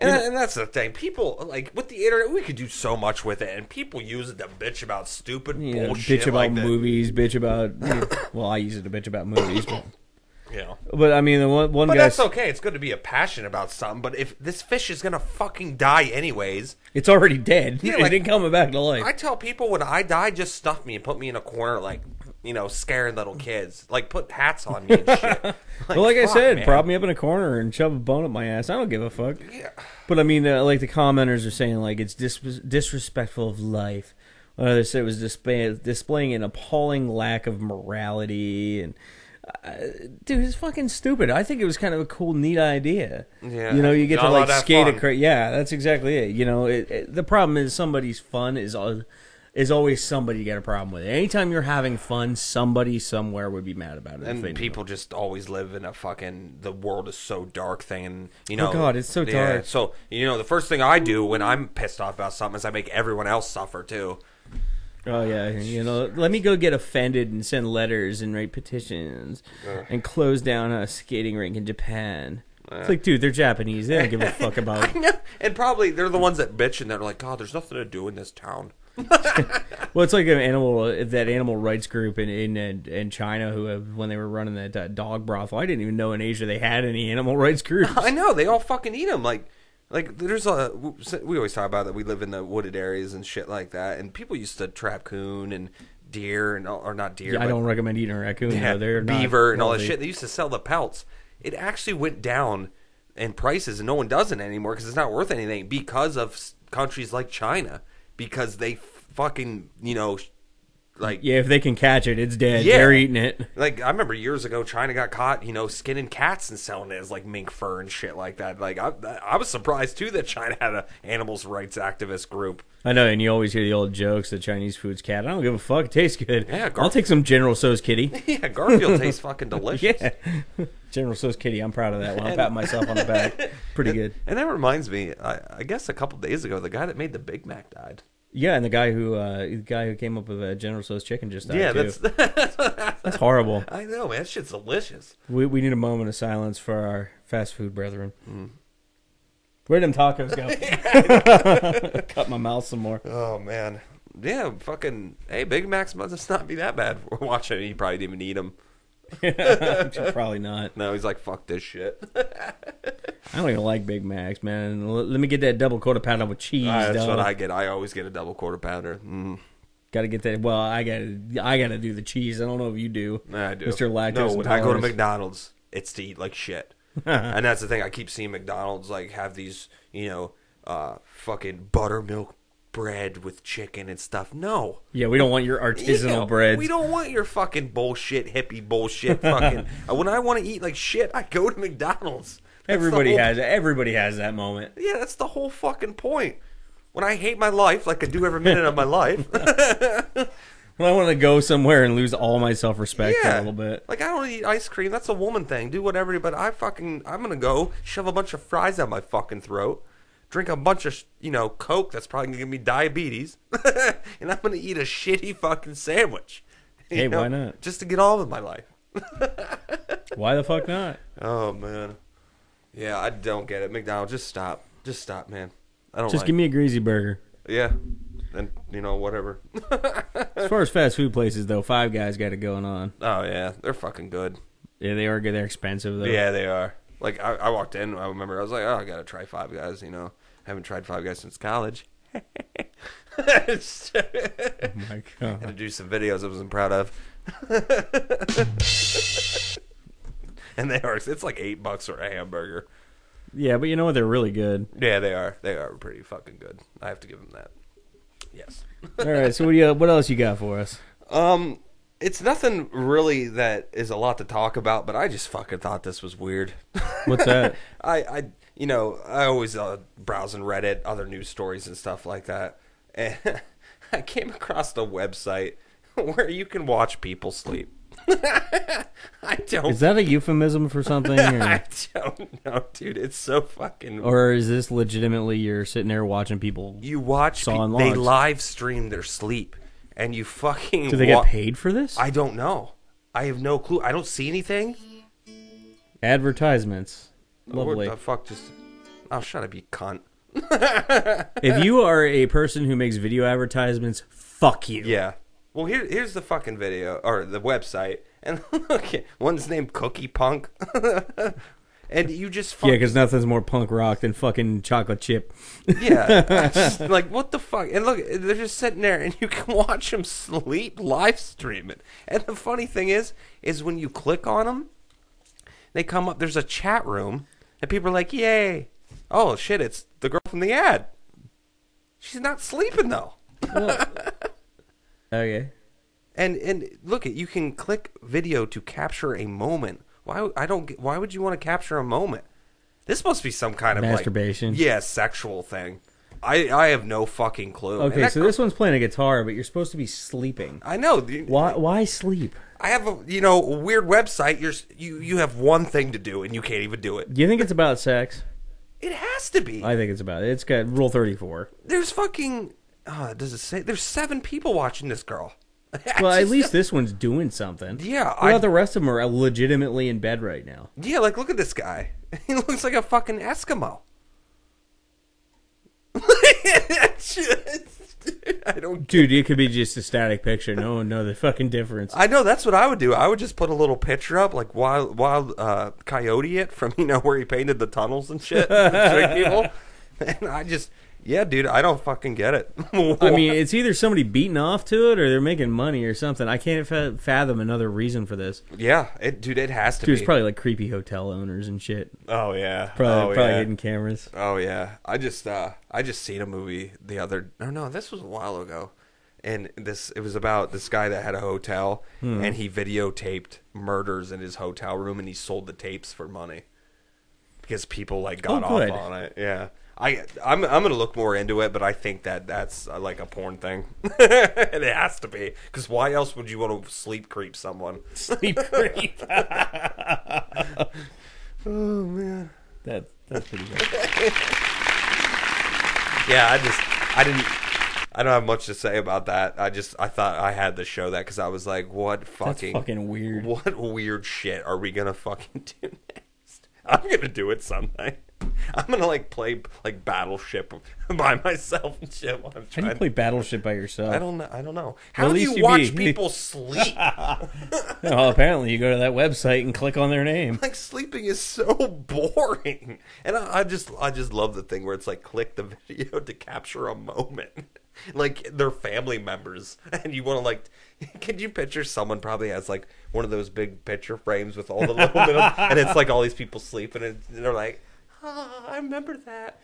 And, that, and that's the thing. People, like, with the internet, we could do so much with it, and people use it to bitch about stupid yeah, bullshit. Bitch about like movies, bitch about... Yeah, well, I use it to bitch about movies, but... Yeah. But, I mean, the one, one guy... But that's okay. It's good to be a passion about something, but if this fish is going to fucking die anyways... It's already dead. Yeah, like, it didn't come back to life. I tell people when I die, just stuff me and put me in a corner, like, you know, scaring little kids. Like, put hats on me and shit. Like, well, like fuck, I said, man. prop me up in a corner and shove a bone up my ass. I don't give a fuck. Yeah. But, I mean, uh, like, the commenters are saying, like, it's dis disrespectful of life. They said it was display displaying an appalling lack of morality. And uh, dude, it's fucking stupid. I think it was kind of a cool, neat idea. Yeah. You know, you get to, like, skate a... Yeah, that's exactly it. You know, it, it, the problem is somebody's fun is... all. Is always somebody you got a problem with. Anytime you're having fun, somebody somewhere would be mad about it. And people just always live in a fucking, the world is so dark thing. And, you know, oh, God, it's so yeah, dark. So, you know, the first thing I do when I'm pissed off about something is I make everyone else suffer, too. Oh, yeah. You know, let me go get offended and send letters and write petitions uh. and close down a skating rink in Japan. It's like, dude, they're Japanese. They don't give a fuck about it. I know. And probably they're the ones that bitch and they're like, God, there's nothing to do in this town. Well, it's like an animal, that animal rights group in in in China who have, when they were running that uh, dog brothel. I didn't even know in Asia they had any animal rights groups. I know, they all fucking eat them. Like, like there's a we always talk about that we live in the wooded areas and shit like that, and people used to trap coon and deer and all, or not deer. Yeah, I don't recommend eating a raccoon. Yeah, no, they're beaver not, and all that shit. They used to sell the pelts. It actually went down in prices, and no one does it anymore because it's not worth anything because of countries like China. Because they fucking, you know, like... Yeah, if they can catch it, it's dead. Yeah. They're eating it. Like, I remember years ago, China got caught, you know, skinning cats and selling it as, like, mink fur and shit like that. Like, I, I was surprised, too, that China had an animals rights activist group. I know, and you always hear the old jokes, the Chinese food's cat. I don't give a fuck. It tastes good. Yeah, Gar I'll take some General So's kitty. Yeah, Garfield tastes fucking delicious. Yeah. General So's kitty, I'm proud of that one. I'm patting myself on the back. Pretty good. And, and that reminds me, I, I guess a couple days ago, the guy that made the Big Mac died. Yeah, and the guy who uh, the guy who came up with uh, General So's chicken just died. Yeah, that's, too. That's, that's horrible. I know, man. That shit's delicious. We we need a moment of silence for our fast food brethren. Mm. Where did them tacos go? Cut my mouth some more. Oh man, yeah, fucking. Hey, Big Macs must not be that bad. We're watching it. He probably didn't even eat them. Probably not. No, he's like, fuck this shit. I don't even like Big Macs, man. Let me get that double quarter pounder with cheese. Right, that's what I get. I always get a double quarter pounder. Mm. Got to get that. Well, I got to. I got to do the cheese. I don't know if you do. I do, Mister Lactose. No, when I go to McDonald's, it's to eat like shit. And that's the thing. I keep seeing McDonald's like have these, you know, uh, fucking buttermilk bread with chicken and stuff. No. Yeah, we don't want your artisanal yeah, bread. We don't want your fucking bullshit, hippie bullshit fucking. When I want to eat like shit, I go to McDonald's. That's everybody whole, has everybody has that moment. Yeah, that's the whole fucking point. When I hate my life like I do every minute of my life. When I want to go somewhere and lose all my self-respect yeah. a little bit. Like, I don't eat ice cream. That's a woman thing. Do whatever, but I fucking I'm going to go shove a bunch of fries down my fucking throat. Drink a bunch of, you know, Coke that's probably going to give me diabetes. And I'm going to eat a shitty fucking sandwich. Hey, know, why not? Just to get on with my life. Why the fuck not? Oh, man. Yeah, I don't get it. McDonald's, just stop. Just stop, man. I don't Just like give me a greasy burger. Yeah. And, you know, whatever. As far as fast food places, though, Five Guys got it going on. Oh, yeah. They're fucking good. Yeah, they are good. They're expensive, though. Yeah, they are. Like, I, I walked in, I remember, I was like, oh, I gotta try Five Guys, you know. I haven't tried Five Guys since college. Oh, my God. Had to do some videos I wasn't proud of. And they are, it's like eight bucks for a hamburger. Yeah, but you know what? They're really good. Yeah, they are. They are pretty fucking good. I have to give them that. Yes. All right, so what, do you, what else you got for us? Um, It's nothing really that is a lot to talk about, but I just fucking thought this was weird. What's that? I, I, you know, I always uh, browse on Reddit, other news stories and stuff like that. And I came across a website where you can watch people sleep. I don't. Is that a euphemism for something? Or? I don't know, dude. It's so fucking weird. Or is this legitimately you're sitting there watching people? You watch. Saw and they live stream their sleep. And you fucking... Do they get paid for this? I don't know. I have no clue. I don't see anything. Advertisements. Lovely. What the fuck just... Oh, shut up, you cunt. If you are a person who makes video advertisements, fuck you. Yeah. Well, here, here's the fucking video, or the website. And look, one's named Cookie Punk. And you just fucking... Yeah, because nothing's more punk rock than fucking chocolate chip. Yeah. Just, like, what the fuck? And look, they're just sitting there, and you can watch them sleep, live stream it. And the funny thing is, is when you click on them, they come up, there's a chat room, and people are like, yay. Oh, shit, it's the girl from the ad. She's not sleeping, though. Well, okay. And, and look, you can click video to capture a moment. Why I don't get, why would you want to capture a moment? This must be some kind of masturbation. Like, yeah, sexual thing. I I have no fucking clue. Okay, so this one's playing a guitar, but you're supposed to be sleeping. I know. Why why sleep? I have a you know a weird website. You're you you have one thing to do and you can't even do it. Do you think it's about sex? It has to be. I think it's about it. It's got rule thirty-four. There's fucking uh, does it say there's seven people watching this girl? Well, at least this one's doing something. Yeah. Well, I, the rest of them are legitimately in bed right now. Yeah, like, look at this guy. He looks like a fucking Eskimo. Dude, I don't Dude, it could be just a static picture. No one knows the fucking difference. I know, that's what I would do. I would just put a little picture up, like Wild, wild uh, Coyote it from, you know, where he painted the tunnels and shit. And people. And I just... Yeah, dude, I don't fucking get it. I mean, it's either somebody beating off to it or they're making money or something. I can't fathom another reason for this. Yeah, it, dude, it has to dude, be. It's probably like creepy hotel owners and shit. Oh, yeah. Probably, oh, probably yeah. Hidden cameras. Oh, yeah. I just uh, I just seen a movie the other... Oh, no, this was a while ago. And this it was about this guy that had a hotel, hmm. and he videotaped murders in his hotel room, and he sold the tapes for money because people like got oh, off on it. Yeah. I, I'm I'm going to look more into it, but I think that that's uh, like a porn thing. It has to be. Because why else would you want to sleep creep someone? Sleep creep. Oh, man. That, that's pretty good. Yeah, I just, I didn't, I don't have much to say about that. I just, I thought I had to show that because I was like, what fucking. That's fucking weird. What weird shit are we going to fucking do next? I'm going to do it someday. I'm gonna like play like Battleship by myself and shit. While I'm trying. How do you play Battleship by yourself? I don't know. I don't know. How well, do you, you watch be. people sleep? Well, apparently you go to that website and click on their name. Like sleeping is so boring, and I, I just I just love the thing where it's like click the video to capture a moment, like their family members, and you want to like. Can you picture someone probably has like one of those big picture frames with all the little middle, and it's like all these people sleeping, and they're like. Oh, I remember that.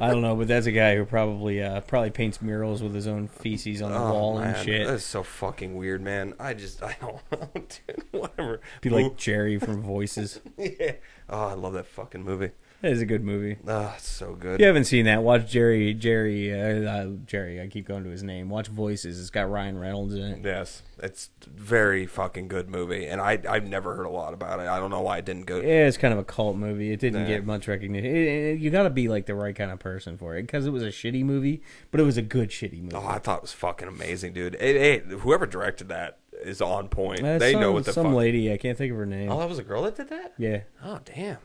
I don't know, but that's a guy who probably uh, probably paints murals with his own feces on the oh, wall man. and shit. That's so fucking weird, man. I just, I don't know, dude. Whatever. Be like Ooh. Jerry from Voices. Yeah. Oh, I love that fucking movie. That is a good movie. Oh, it's so good. If you haven't seen that, watch Jerry, Jerry, uh, uh, Jerry, I keep going to his name. Watch Voices. It's got Ryan Reynolds in it. Yes. It's a very fucking good movie, and I, I've never heard a lot about it. I don't know why it didn't go. Yeah, it's kind of a cult movie. It didn't nah. get much recognition. It, it, you got to be like the right kind of person for it, because it was a shitty movie, but it was a good shitty movie. Oh, I thought it was fucking amazing, dude. It, it, whoever directed that is on point. That's they some, know what the some fuck. Some lady, I can't think of her name. Oh, that was a girl that did that? Yeah. Oh, damn.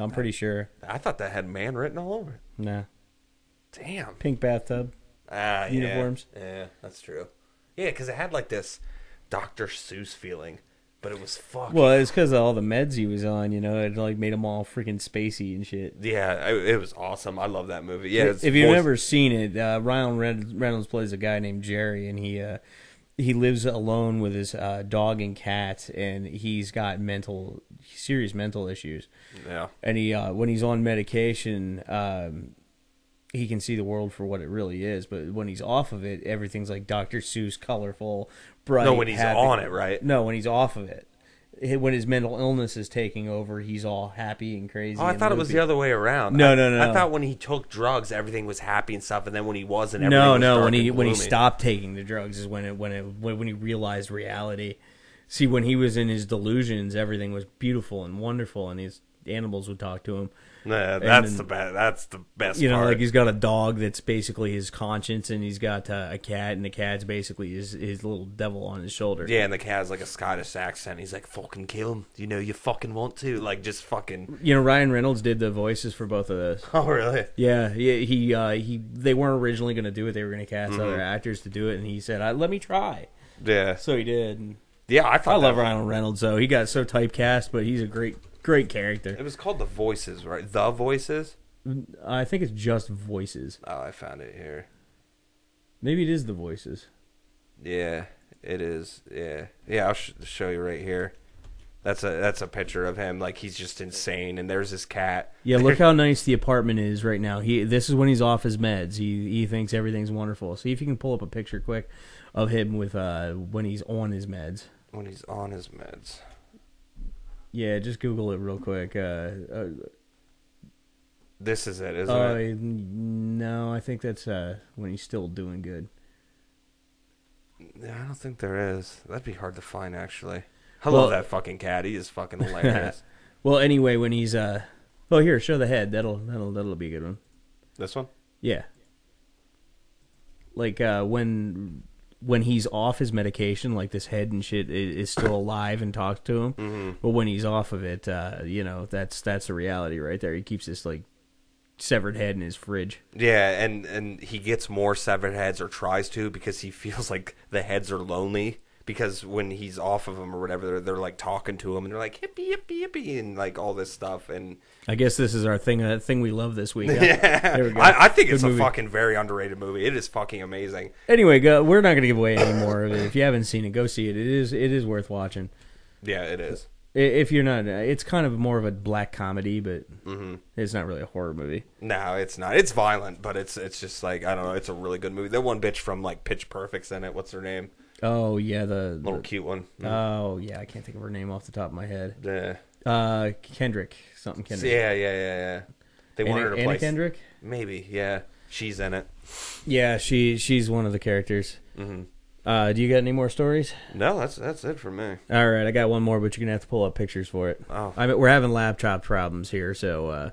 I'm pretty I, sure. I thought that had man written all over it. Nah. Damn. Pink bathtub. Ah, uniforms. Yeah, yeah that's true. Yeah, because it had like this Doctor Seuss feeling, but it was fucked. Well, it's because of all the meds he was on, you know. It like made them all freaking spacey and shit. Yeah, it, it was awesome. I love that movie. Yeah. If you've never seen it, uh, Ryan Reynolds plays a guy named Jerry, and he... Uh, He lives alone with his uh, dog and cat, and he's got mental, serious mental issues. Yeah. And he, uh, when he's on medication, um, he can see the world for what it really is. But when he's off of it, everything's like Doctor Seuss, colorful, bright. No, when he's happy. on it, right? No, when he's off of it. When his mental illness is taking over, he's all happy and crazy. Oh, I thought it was the other way around. No, no, no. I thought when he took drugs, everything was happy and stuff, and then when he wasn't, everything was dark and gloomy. No, no. When he when he stopped taking the drugs is when it when it when he realized reality. See, when he was in his delusions, everything was beautiful and wonderful, and his animals would talk to him. Yeah, that's the best. That's the best. You know, part. Like he's got a dog that's basically his conscience, and he's got uh, a cat, and the cat's basically his his little devil on his shoulder. Yeah, and the cat's like a Scottish accent. He's like, "Fucking kill him," you know. You fucking want to, like, just fucking. You know, Ryan Reynolds did the voices for both of those. Oh, really? Yeah, he he, uh, he they weren't originally going to do it. They were going to cast mm-hmm. other actors to do it, and he said, I, "Let me try." Yeah. So he did. And yeah, I thought I love was... Ryan Reynolds though. He got so typecast, but he's a great Great character. It was called The Voices, right? The Voices? I think it's just Voices. Oh, I found it here. Maybe it is The Voices. Yeah, it is. Yeah, yeah. I'll sh- show you right here. That's a that's a picture of him. Like, he's just insane. And there's his cat. Yeah, look how nice the apartment is right now. He this is when he's off his meds. He he thinks everything's wonderful. See if you can pull up a picture quick of him with uh when he's on his meds. When he's on his meds. Yeah, just Google it real quick. Uh, uh, this is it, isn't uh, it? No, I think that's uh, when he's still doing good. I don't think there is. That'd be hard to find, actually. I well, love that fucking cat. He is fucking hilarious. Well, anyway, when he's... Uh... Oh, here, show the head. That'll that'll that'll be a good one. This one? Yeah. Like, uh, when... when he's off his medication, like this head and shit is still alive and talks to him. Mm-hmm. But when he's off of it, uh, you know, that's that's the reality right there. He keeps this like severed head in his fridge. Yeah, and, and he gets more severed heads, or tries to, because he feels like the heads are lonely. Because when he's off of them or whatever, they're, they're like talking to him, and they're like, hippie, hippie, hippie, and like all this stuff. And I guess this is our thing, that thing we love this week. Huh? Yeah. There we go. I, I think Good it's movie. a fucking very underrated movie. It is fucking amazing. Anyway, go, we're not going to give away any more of it. If you haven't seen it, go see it. It is it is worth watching. Yeah, it is. If you're not, it's kind of more of a black comedy, but mm-hmm. it's not really a horror movie. No, it's not. It's violent, but it's it's just like, I don't know, it's a really good movie. That one bitch from like Pitch Perfect's in it. What's her name? Oh, yeah, the... Little the, cute one. Oh, yeah, I can't think of her name off the top of my head. Yeah. Uh, Kendrick. Something Kendrick. Yeah, yeah, yeah, yeah. They wanted her to play... Anna Kendrick? Maybe, yeah. She's in it. Yeah, she she's one of the characters. Mm-hmm. Uh, do you got any more stories? No, that's that's it for me. All right, I got one more, but you're going to have to pull up pictures for it. Oh. I mean, we're having laptop problems here, so... Uh,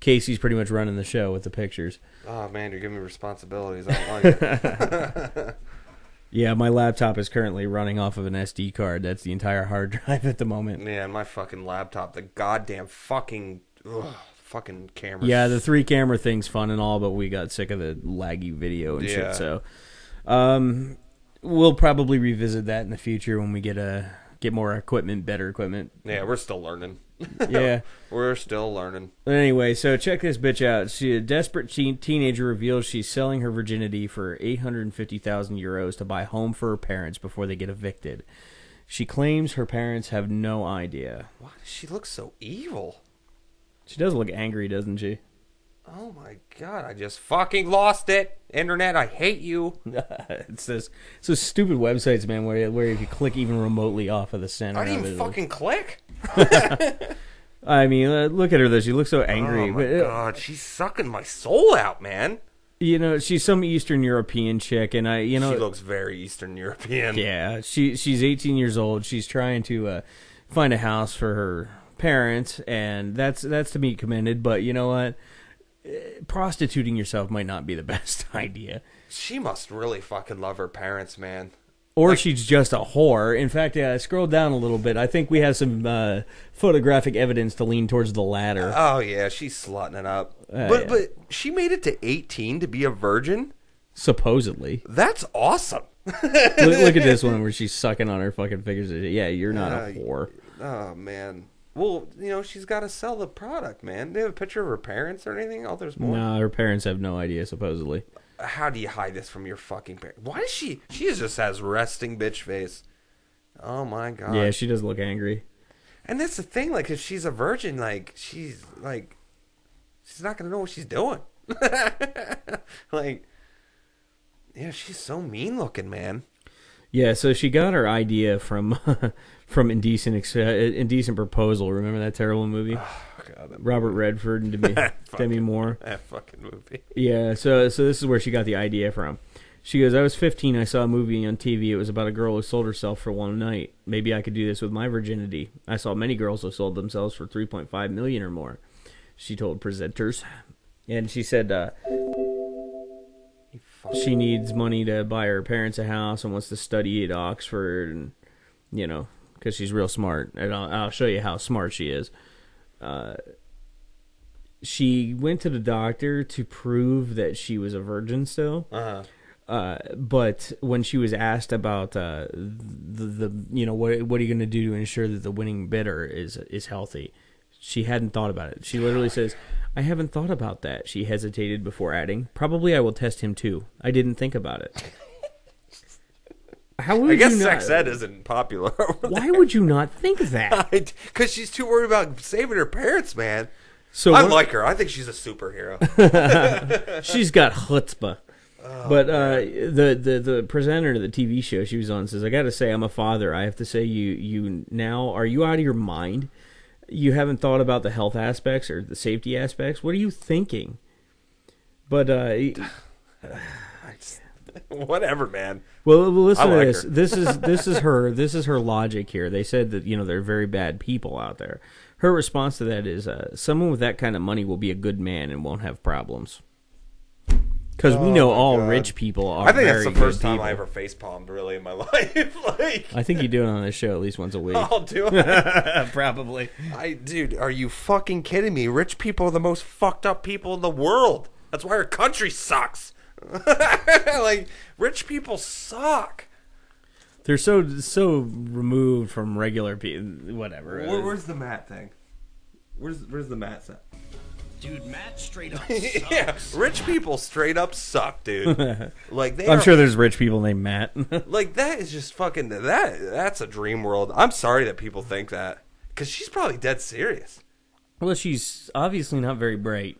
Casey's pretty much running the show with the pictures. Oh, man, you're giving me responsibilities. I don't like it. Yeah, my laptop is currently running off of an S D card. That's the entire hard drive at the moment. Yeah, my fucking laptop, the goddamn fucking ugh, fucking camera. Yeah, the three camera thing's fun and all, but we got sick of the laggy video and yeah. shit. So, um, we'll probably revisit that in the future when we get a get more equipment, better equipment. Yeah, we're still learning. Yeah, we're still learning. Anyway, so check this bitch out. She, a desperate teen, teenager reveals she's selling her virginity for eight hundred fifty thousand euros to buy a home for her parents before they get evicted. She claims her parents have no idea. Why does she look so evil? She does look angry, doesn't she? Oh my god, I just fucking lost it. Internet, I hate you. It's those it's those stupid websites, man, where, where if you click even remotely off of the center. I didn't even fucking click. I mean, uh, look at her, though. She looks so angry. Oh, my but, uh, God. She's sucking my soul out, man. You know, she's some Eastern European chick, and I, you know... She looks very Eastern European. Yeah. She She's eighteen years old. She's trying to uh, find a house for her parents, and that's that's to be commended, but you know what? Prostituting yourself might not be the best idea. She must really fucking love her parents, man. Or like, she's just a whore. In fact, yeah, scroll down a little bit. I think we have some uh, photographic evidence to lean towards the latter. Oh, yeah, she's slutting it up. Uh, but yeah. but she made it to eighteen to be a virgin? Supposedly. That's awesome. look, look at this one where she's sucking on her fucking fingers. Yeah, you're not uh, a whore. Oh, man. Well, you know, she's got to sell the product, man. Do they have a picture of her parents or anything? Oh, there's more. No, her parents have no idea, supposedly. How do you hide this from your fucking parents? Why does she... She just has resting bitch face. Oh, my God. Yeah, she does look angry. And that's the thing. Like, if she's a virgin, like, she's, like... She's not going to know what she's doing. Like... Yeah, she's so mean-looking, man. Yeah, so she got her idea from... from Indecent uh, Indecent Proposal. Remember that terrible movie? Oh, God, that Robert movie. Redford and Demi, Demi Moore. That fucking movie. Yeah, so so this is where she got the idea from. She goes, I was fifteen, I saw a movie on T V. It was about a girl who sold herself for one night. Maybe I could do this with my virginity. I saw many girls who sold themselves for three point five million dollars or more, she told presenters. And she said uh, she needs money to buy her parents a house and wants to study at Oxford and, you know... Because she's real smart, and I'll, I'll show you how smart she is. Uh, she went to the doctor to prove that she was a virgin still. Uh-huh. Uh, but when she was asked about uh, the, the, you know, what what are you going to do to ensure that the winning bidder is is healthy, She hadn't thought about it. She literally says, I haven't thought about that. She hesitated before adding, probably I will test him too. I didn't think about it. How would I guess you not, sex ed isn't popular. Why there. would you not think that? Because she's too worried about saving her parents, man. So I like her. I think she's a superhero. She's got chutzpah. Oh, but uh, the, the, the presenter of the T V show she was on says, I got to say, I'm a father. I have to say, you you now, are you out of your mind? You haven't thought about the health aspects or the safety aspects? What are you thinking? But, uh... whatever, man. Well, listen like to this. this is this is her this is her logic here. They said that, you know, they're very bad people out there. Her response to that is, uh, someone with that kind of money will be a good man and won't have problems. Because oh we know all God. rich people are. I think very that's the first time people. I ever face palmed really in my life. Like, I think you do it on this show at least once a week. I'll do it. Probably. I, dude, are you fucking kidding me? Rich people are the most fucked up people in the world. That's why our country sucks. Like, rich people suck. They're so so removed from regular people. Whatever. Where, where's the Matt thing? Where's where's the Matt set? Dude, Matt straight up sucks. Yeah, rich people straight up suck, dude. Like they I'm are, sure there's rich people named Matt. Like, that is just fucking... That, that's a dream world. I'm sorry that people think that. Because she's probably dead serious. Well, she's obviously not very bright.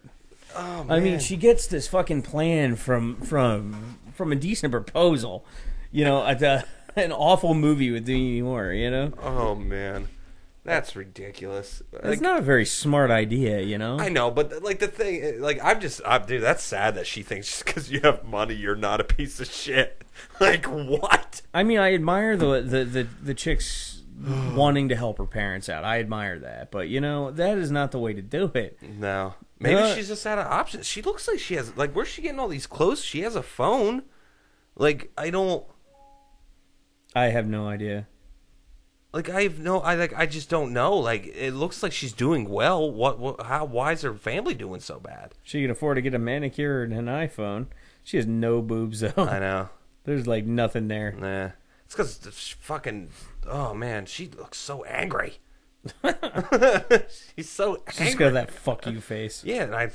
Oh, man. I mean, she gets this fucking plan from from from a decent proposal. You know, at the, an awful movie with Demi Moore, you know? Oh, man. That's ridiculous. It's like, not a very smart idea, you know? I know, but, like, the thing... Like, I'm just... I'm, dude, that's sad that she thinks just because you have money, you're not a piece of shit. Like, what? I mean, I admire the the, the, the chicks wanting to help her parents out. I admire that. But, you know, that is not the way to do it. No. Maybe uh, she's just out of options. She looks like she has... Like, where's she getting all these clothes? She has a phone. Like, I don't... I have no idea. Like, I have no, I like, I just don't know. Like, it looks like she's doing well. What, what how, why is her family doing so bad? She can afford to get a manicure and an iPhone. She has no boobs though. I know. There's like nothing there. Nah, it's because fucking. Oh man, she looks so angry. She's so angry. She's got that fuck you face. Yeah, and I'm,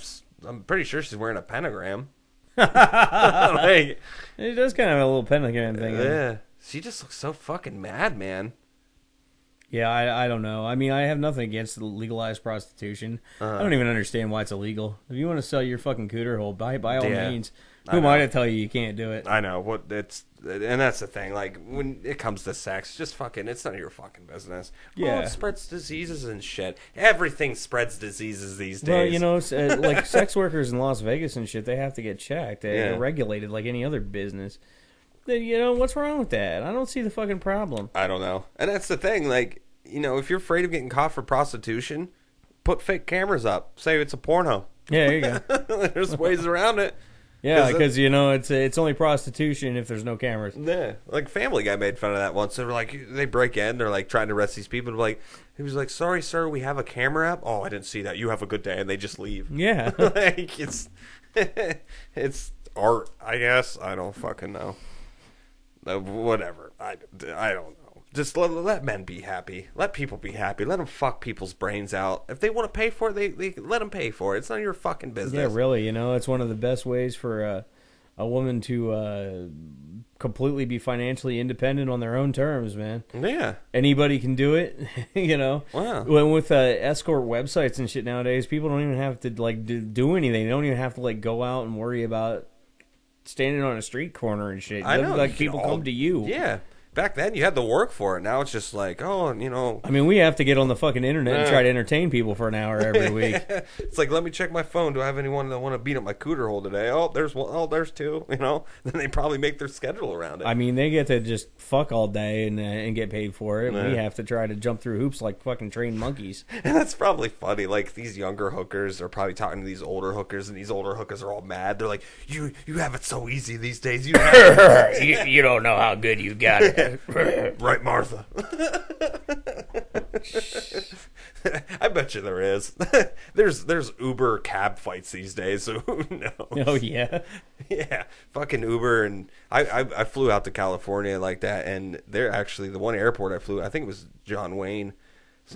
I'm pretty sure she's wearing a pentagram. Like, she does kind of have a little pentagram thing. Yeah, she just looks so fucking mad, man. Yeah, I I don't know. I mean, I have nothing against legalized prostitution. Uh, I don't even understand why it's illegal. If you want to sell your fucking cooter hole, by by all yeah, means. Who am I to tell you you can't do it? I know what it's, and that's the thing. Like when it comes to sex, just fucking, it's none of your fucking business. Yeah, well, it spreads diseases and shit. Everything spreads diseases these days. Well, you know, like sex workers in Las Vegas and shit, they have to get checked. They're yeah. regulated like any other business. You know, what's wrong with that? I don't see the fucking problem. I don't know. And that's the thing. Like, you know, if you're afraid of getting caught for prostitution, put fake cameras up. Say it's a porno. Yeah, there you go. There's ways around it. Yeah, because, you know, it's it's only prostitution if there's no cameras. Yeah. Like, Family Guy made fun of that once. They were like, they break in. They're, like, trying to arrest these people. And like, he was like, sorry, sir, we have a camera up. Oh, I didn't see that. You have a good day. And they just leave. Yeah. Like, it's, it's art, I guess. I don't fucking know. Uh, whatever. I, I don't know. Just let, let men be happy. Let people be happy. Let them fuck people's brains out. If they want to pay for it, they, they let them pay for it. It's none of your fucking business. Yeah, really. You know, it's one of the best ways for uh, a woman to uh, completely be financially independent on their own terms, man. Yeah. Anybody can do it, you know. Wow. When with uh, escort websites and shit nowadays, people don't even have to, like, do, do anything. They don't even have to, like, go out and worry about standing on a street corner and shit. I know. Like, people all come to you. Yeah. Back then, you had to work for it. Now it's just like, oh, you know. I mean, we have to get on the fucking internet uh. and try to entertain people for an hour every week. It's like, let me check my phone. Do I have anyone that want to beat up my cooter hole today? Oh, there's one. Oh, there's two. You know? Then they probably make their schedule around it. I mean, they get to just fuck all day and, uh, and get paid for it. Uh. We have to try to jump through hoops like fucking trained monkeys. And that's probably funny. Like, these younger hookers are probably talking to these older hookers, and these older hookers are all mad. They're like, you you have it so easy these days. You, you, you don't know how good you got it. Right, Martha. I bet you there is. There's there's Uber cab fights these days, so who knows? Oh yeah, yeah. Fucking Uber, and I, I I flew out to California like that, and they're actually the one airport I flew. I think it was John Wayne.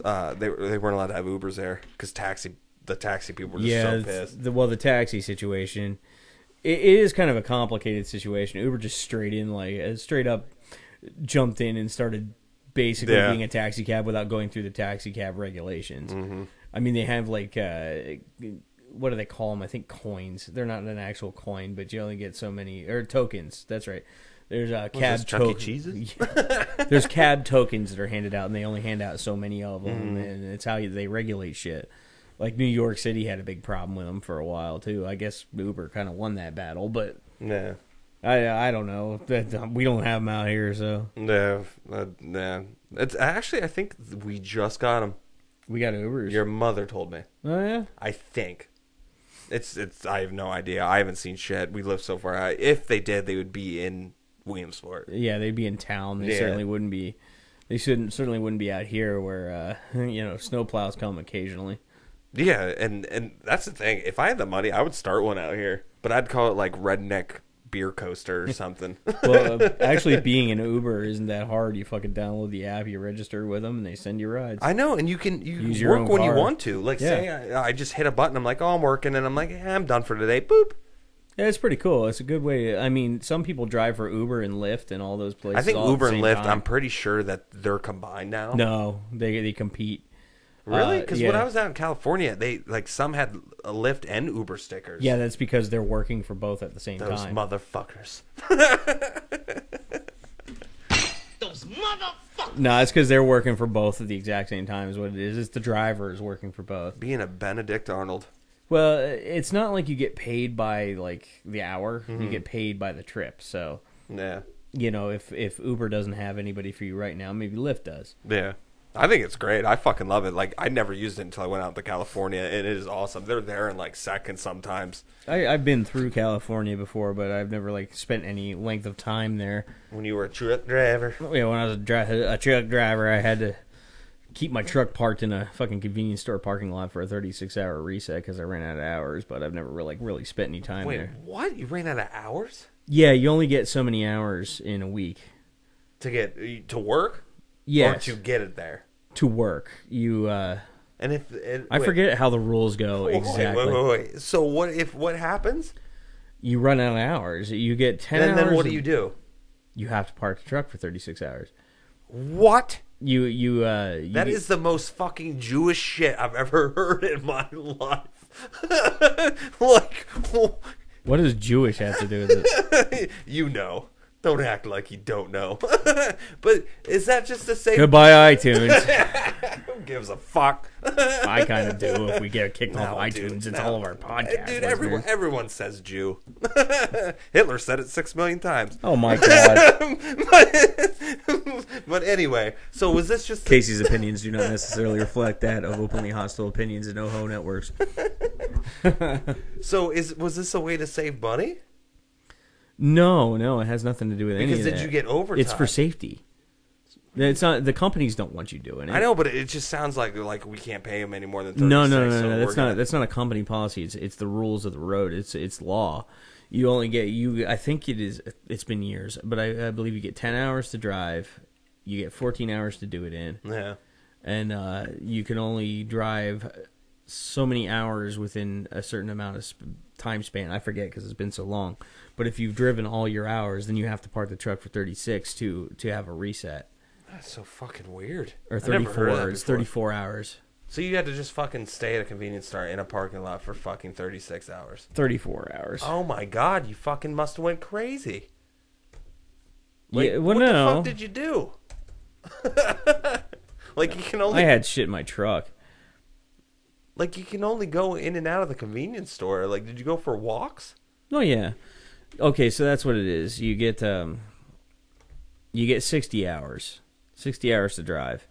uh, they they weren't allowed to have Ubers there because taxi the taxi people were just yeah, so pissed. The, well, the taxi situation, it, it is kind of a complicated situation. Uber just straight in like straight up jumped in and started basically yeah. being a taxi cab without going through the taxi cab regulations. Mm-hmm. I mean, they have like. Uh, What do they call them? I think coins. They're not an actual coin, but you only get so many or tokens. That's right. There's uh, cab tokens. Yeah. There's cab tokens that are handed out, and they only hand out so many of them. Mm. And it's how they regulate shit. Like New York City had a big problem with them for a while too. I guess Uber kind of won that battle, but yeah, I I don't know. We don't have them out here, so no, uh, no. It's actually I think we just got them. We got Ubers. Your mother told me. Oh yeah, I think. It's it's. I have no idea. I haven't seen shit. We live so far. I, if they did, they would be in Williamsport. Yeah, they'd be in town. They yeah. certainly wouldn't be. They shouldn't certainly wouldn't be out here where uh, you know snowplows come occasionally. Yeah, and and that's the thing. If I had the money, I would start one out here, but I'd call it like Redneck Beer Coaster or something. Well, uh, actually, being an Uber isn't that hard. You fucking download the app, you register with them, and they send you rides. I know, and you can you Use your work when car. You want to. Like, yeah. say I, I just hit a button, I'm like, oh, I'm working, and I'm like, eh, I'm done for today. Boop. Yeah, it's pretty cool. It's a good way. I mean, some people drive for Uber and Lyft and all those places. I think Uber and Lyft, time. I'm pretty sure that they're combined now. No, they they compete. Really? Because uh, yeah. when I was out in California, they like some had a Lyft and Uber stickers. Yeah, that's because they're working for both at the same Those time. Those motherfuckers. Those motherfuckers. No, it's because they're working for both at the exact same time is what it is. It's the driver is working for both. Being a Benedict Arnold. Well, it's not like you get paid by like the hour. Mm-hmm. You get paid by the trip. So, yeah. You know, if, if Uber doesn't have anybody for you right now, maybe Lyft does. Yeah. I think it's great. I fucking love it. Like, I never used it until I went out to California, and it is awesome. They're there in, like, seconds sometimes. I, I've been through California before, but I've never, like, spent any length of time there. When you were a truck driver? Yeah, when I was a, dri a truck driver, I had to keep my truck parked in a fucking convenience store parking lot for a thirty-six hour reset because I ran out of hours, but I've never, really, like, really spent any time Wait, there. Wait, what? You ran out of hours? Yeah, you only get so many hours in a week. To get, to work? Yes. Or to get it there. To work. You, uh... And if... And, I forget how the rules go wait, exactly. Wait, wait, wait, wait. So what if... What happens? You run out of hours. You get ten and then, hours. And then what do you do? You have to park the truck for thirty-six hours. What? You, you, uh... You that get, is the most fucking Jewish shit I've ever heard in my life. Like... Well, what does Jewish have to do with it? You know. Don't act like you don't know. But is that just the same? Goodbye, iTunes. Who gives a fuck? I kind of do. If we get kicked no, off dude, iTunes, no. It's all of our podcasts. Dude, everyone, everyone says Jew. Hitler said it six million times. Oh, my God. but, but anyway, so was this just... Casey's opinions do not necessarily reflect that of Openly Hostile Opinions and O H O Networks. So is was this a way to save money? No, no, it has nothing to do with anything. Because any of did that. You get overtime? It's for safety. It's not the companies don't want you doing it. I know, but it just sounds like like we can't pay them any more than thirty-six. No, no, no, no, so no that's gonna... not that's not a company policy. It's it's the rules of the road. It's it's law. You only get you. I think it is. It's been years, but I, I believe you get ten hours to drive. You get fourteen hours to do it in. Yeah, and uh, you can only drive so many hours within a certain amount of sp time span. I forget because it's been so long. But if you've driven all your hours, then you have to park the truck for thirty-six to to have a reset. That's so fucking weird. Or thirty-four hours. thirty-four hours. So you had to just fucking stay at a convenience store in a parking lot for fucking thirty-six hours. thirty-four hours. Oh my God! You fucking must have went crazy. Like, yeah, well, what no. the fuck did you do? Like you can only. I had shit in my truck. Like you can only go in and out of the convenience store. Like, did you go for walks? Oh yeah. Okay, so that's what it is. You get um, you get sixty hours, sixty hours to drive.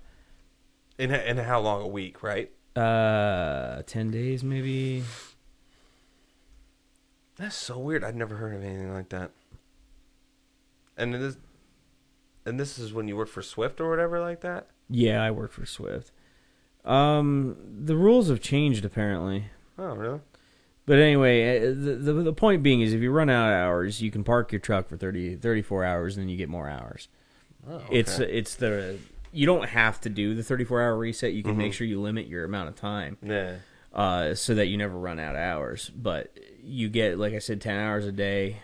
In and how long a week, right? Uh, ten days maybe. That's so weird. I'd never heard of anything like that. And this, and this is when you work for Swift or whatever like that. Yeah, I work for Swift. Um, the rules have changed apparently. Oh, really? But anyway, the, the the point being is if you run out of hours, you can park your truck for thirty thirty-four hours, and then you get more hours. Oh, okay. It's it's the you don't have to do the thirty-four hour reset. You can mm-hmm. make sure you limit your amount of time. Yeah. Uh, so that you never run out of hours. But you get, like I said, ten hours a day,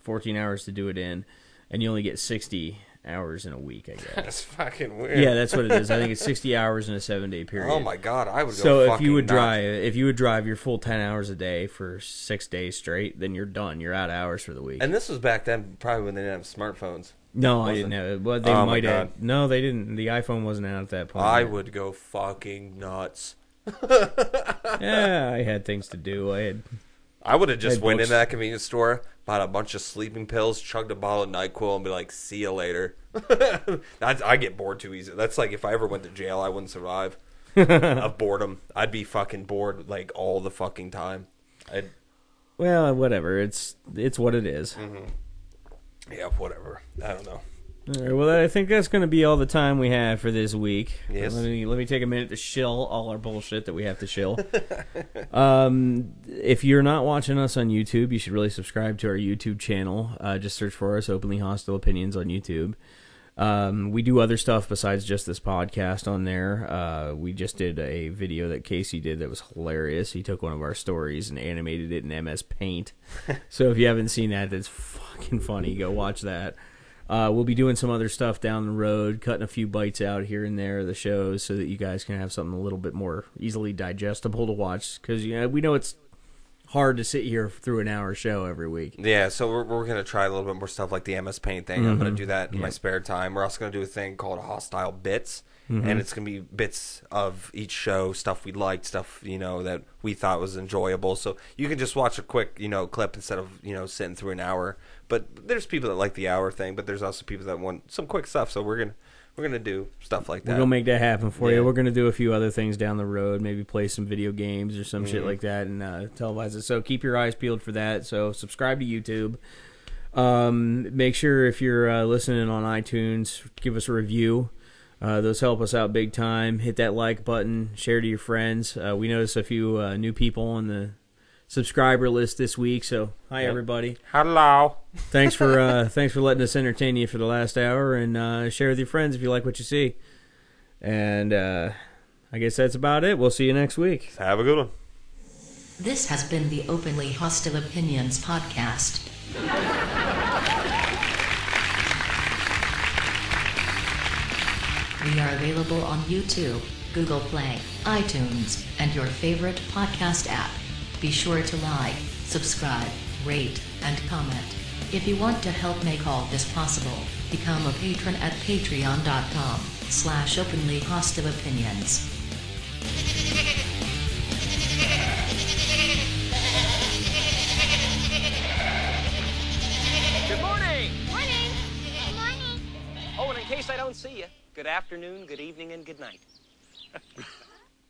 fourteen hours to do it in, and you only get sixty hours in a week, I guess. That's fucking weird. Yeah, that's what it is. I think it's sixty hours in a seven-day period. Oh, my God. I would go so fucking if you would nuts. drive, if you would drive your full ten hours a day for six days straight, then you're done. You're out of hours for the week. And this was back then, probably when they didn't have smartphones. No, I didn't have it. Well, they oh, might have. No, they didn't. The iPhone wasn't out at that point. I yet. would go fucking nuts. Yeah, I had things to do. I had. I would have just went books. in that convenience store, bought a bunch of sleeping pills, chugged a bottle of NyQuil, and be like, see you later. That's, I get bored too easy. That's like if I ever went to jail, I wouldn't survive of boredom. I'd be fucking bored like all the fucking time. I'd... Well, whatever. It's it's what it is. Mm-hmm. Yeah, whatever. I don't know. All right, well, I think that's going to be all the time we have for this week. Yes. Let me, let me take a minute to shill all our bullshit that we have to shill. um, if you're not watching us on YouTube, you should really subscribe to our YouTube channel. Uh, just search for us, Openly Hostile Opinions on YouTube. Um, we do other stuff besides just this podcast on there. Uh, we just did a video that Casey did that was hilarious. He took one of our stories and animated it in M S Paint. So if you haven't seen that, that's fucking funny. Go watch that. Uh, we'll be doing some other stuff down the road, cutting a few bites out here and there of the shows so that you guys can have something a little bit more easily digestible to watch. Because you know, we know it's hard to sit here through an hour show every week. Yeah, so we're, we're going to try a little bit more stuff like the M S Paint thing. Mm-hmm. I'm going to do that in yeah. my spare time. We're also going to do a thing called Hostile Bits. Mm-hmm. And it's going to be bits of each show, stuff we liked, stuff, you know, that we thought was enjoyable. So you can just watch a quick, you know, clip instead of, you know, sitting through an hour. But there's people that like the hour thing, but there's also people that want some quick stuff. So we're going to we're gonna do stuff like that. We're going to make that happen for yeah. you. We're going to do a few other things down the road, maybe play some video games or some mm-hmm. shit like that and uh, televise it. So keep your eyes peeled for that. So subscribe to YouTube. Um, make sure if you're uh, listening on iTunes, give us a review. Uh, those help us out big time. Hit that like button. Share to your friends. Uh, we noticed a few uh, new people on the subscriber list this week. So hi yep. everybody. Hello. Thanks for uh, thanks for letting us entertain you for the last hour. And uh, share with your friends if you like what you see. And uh, I guess that's about it. We'll see you next week. Have a good one. This has been the Openly Hostile Opinions podcast. We are available on YouTube, Google Play, iTunes, and your favorite podcast app. Be sure to like, subscribe, rate, and comment. If you want to help make all this possible, become a patron at patreon.com slash openly hostile opinions. Good morning! Morning! Good morning! Oh, and in case I don't see you, good afternoon, good evening, and good night.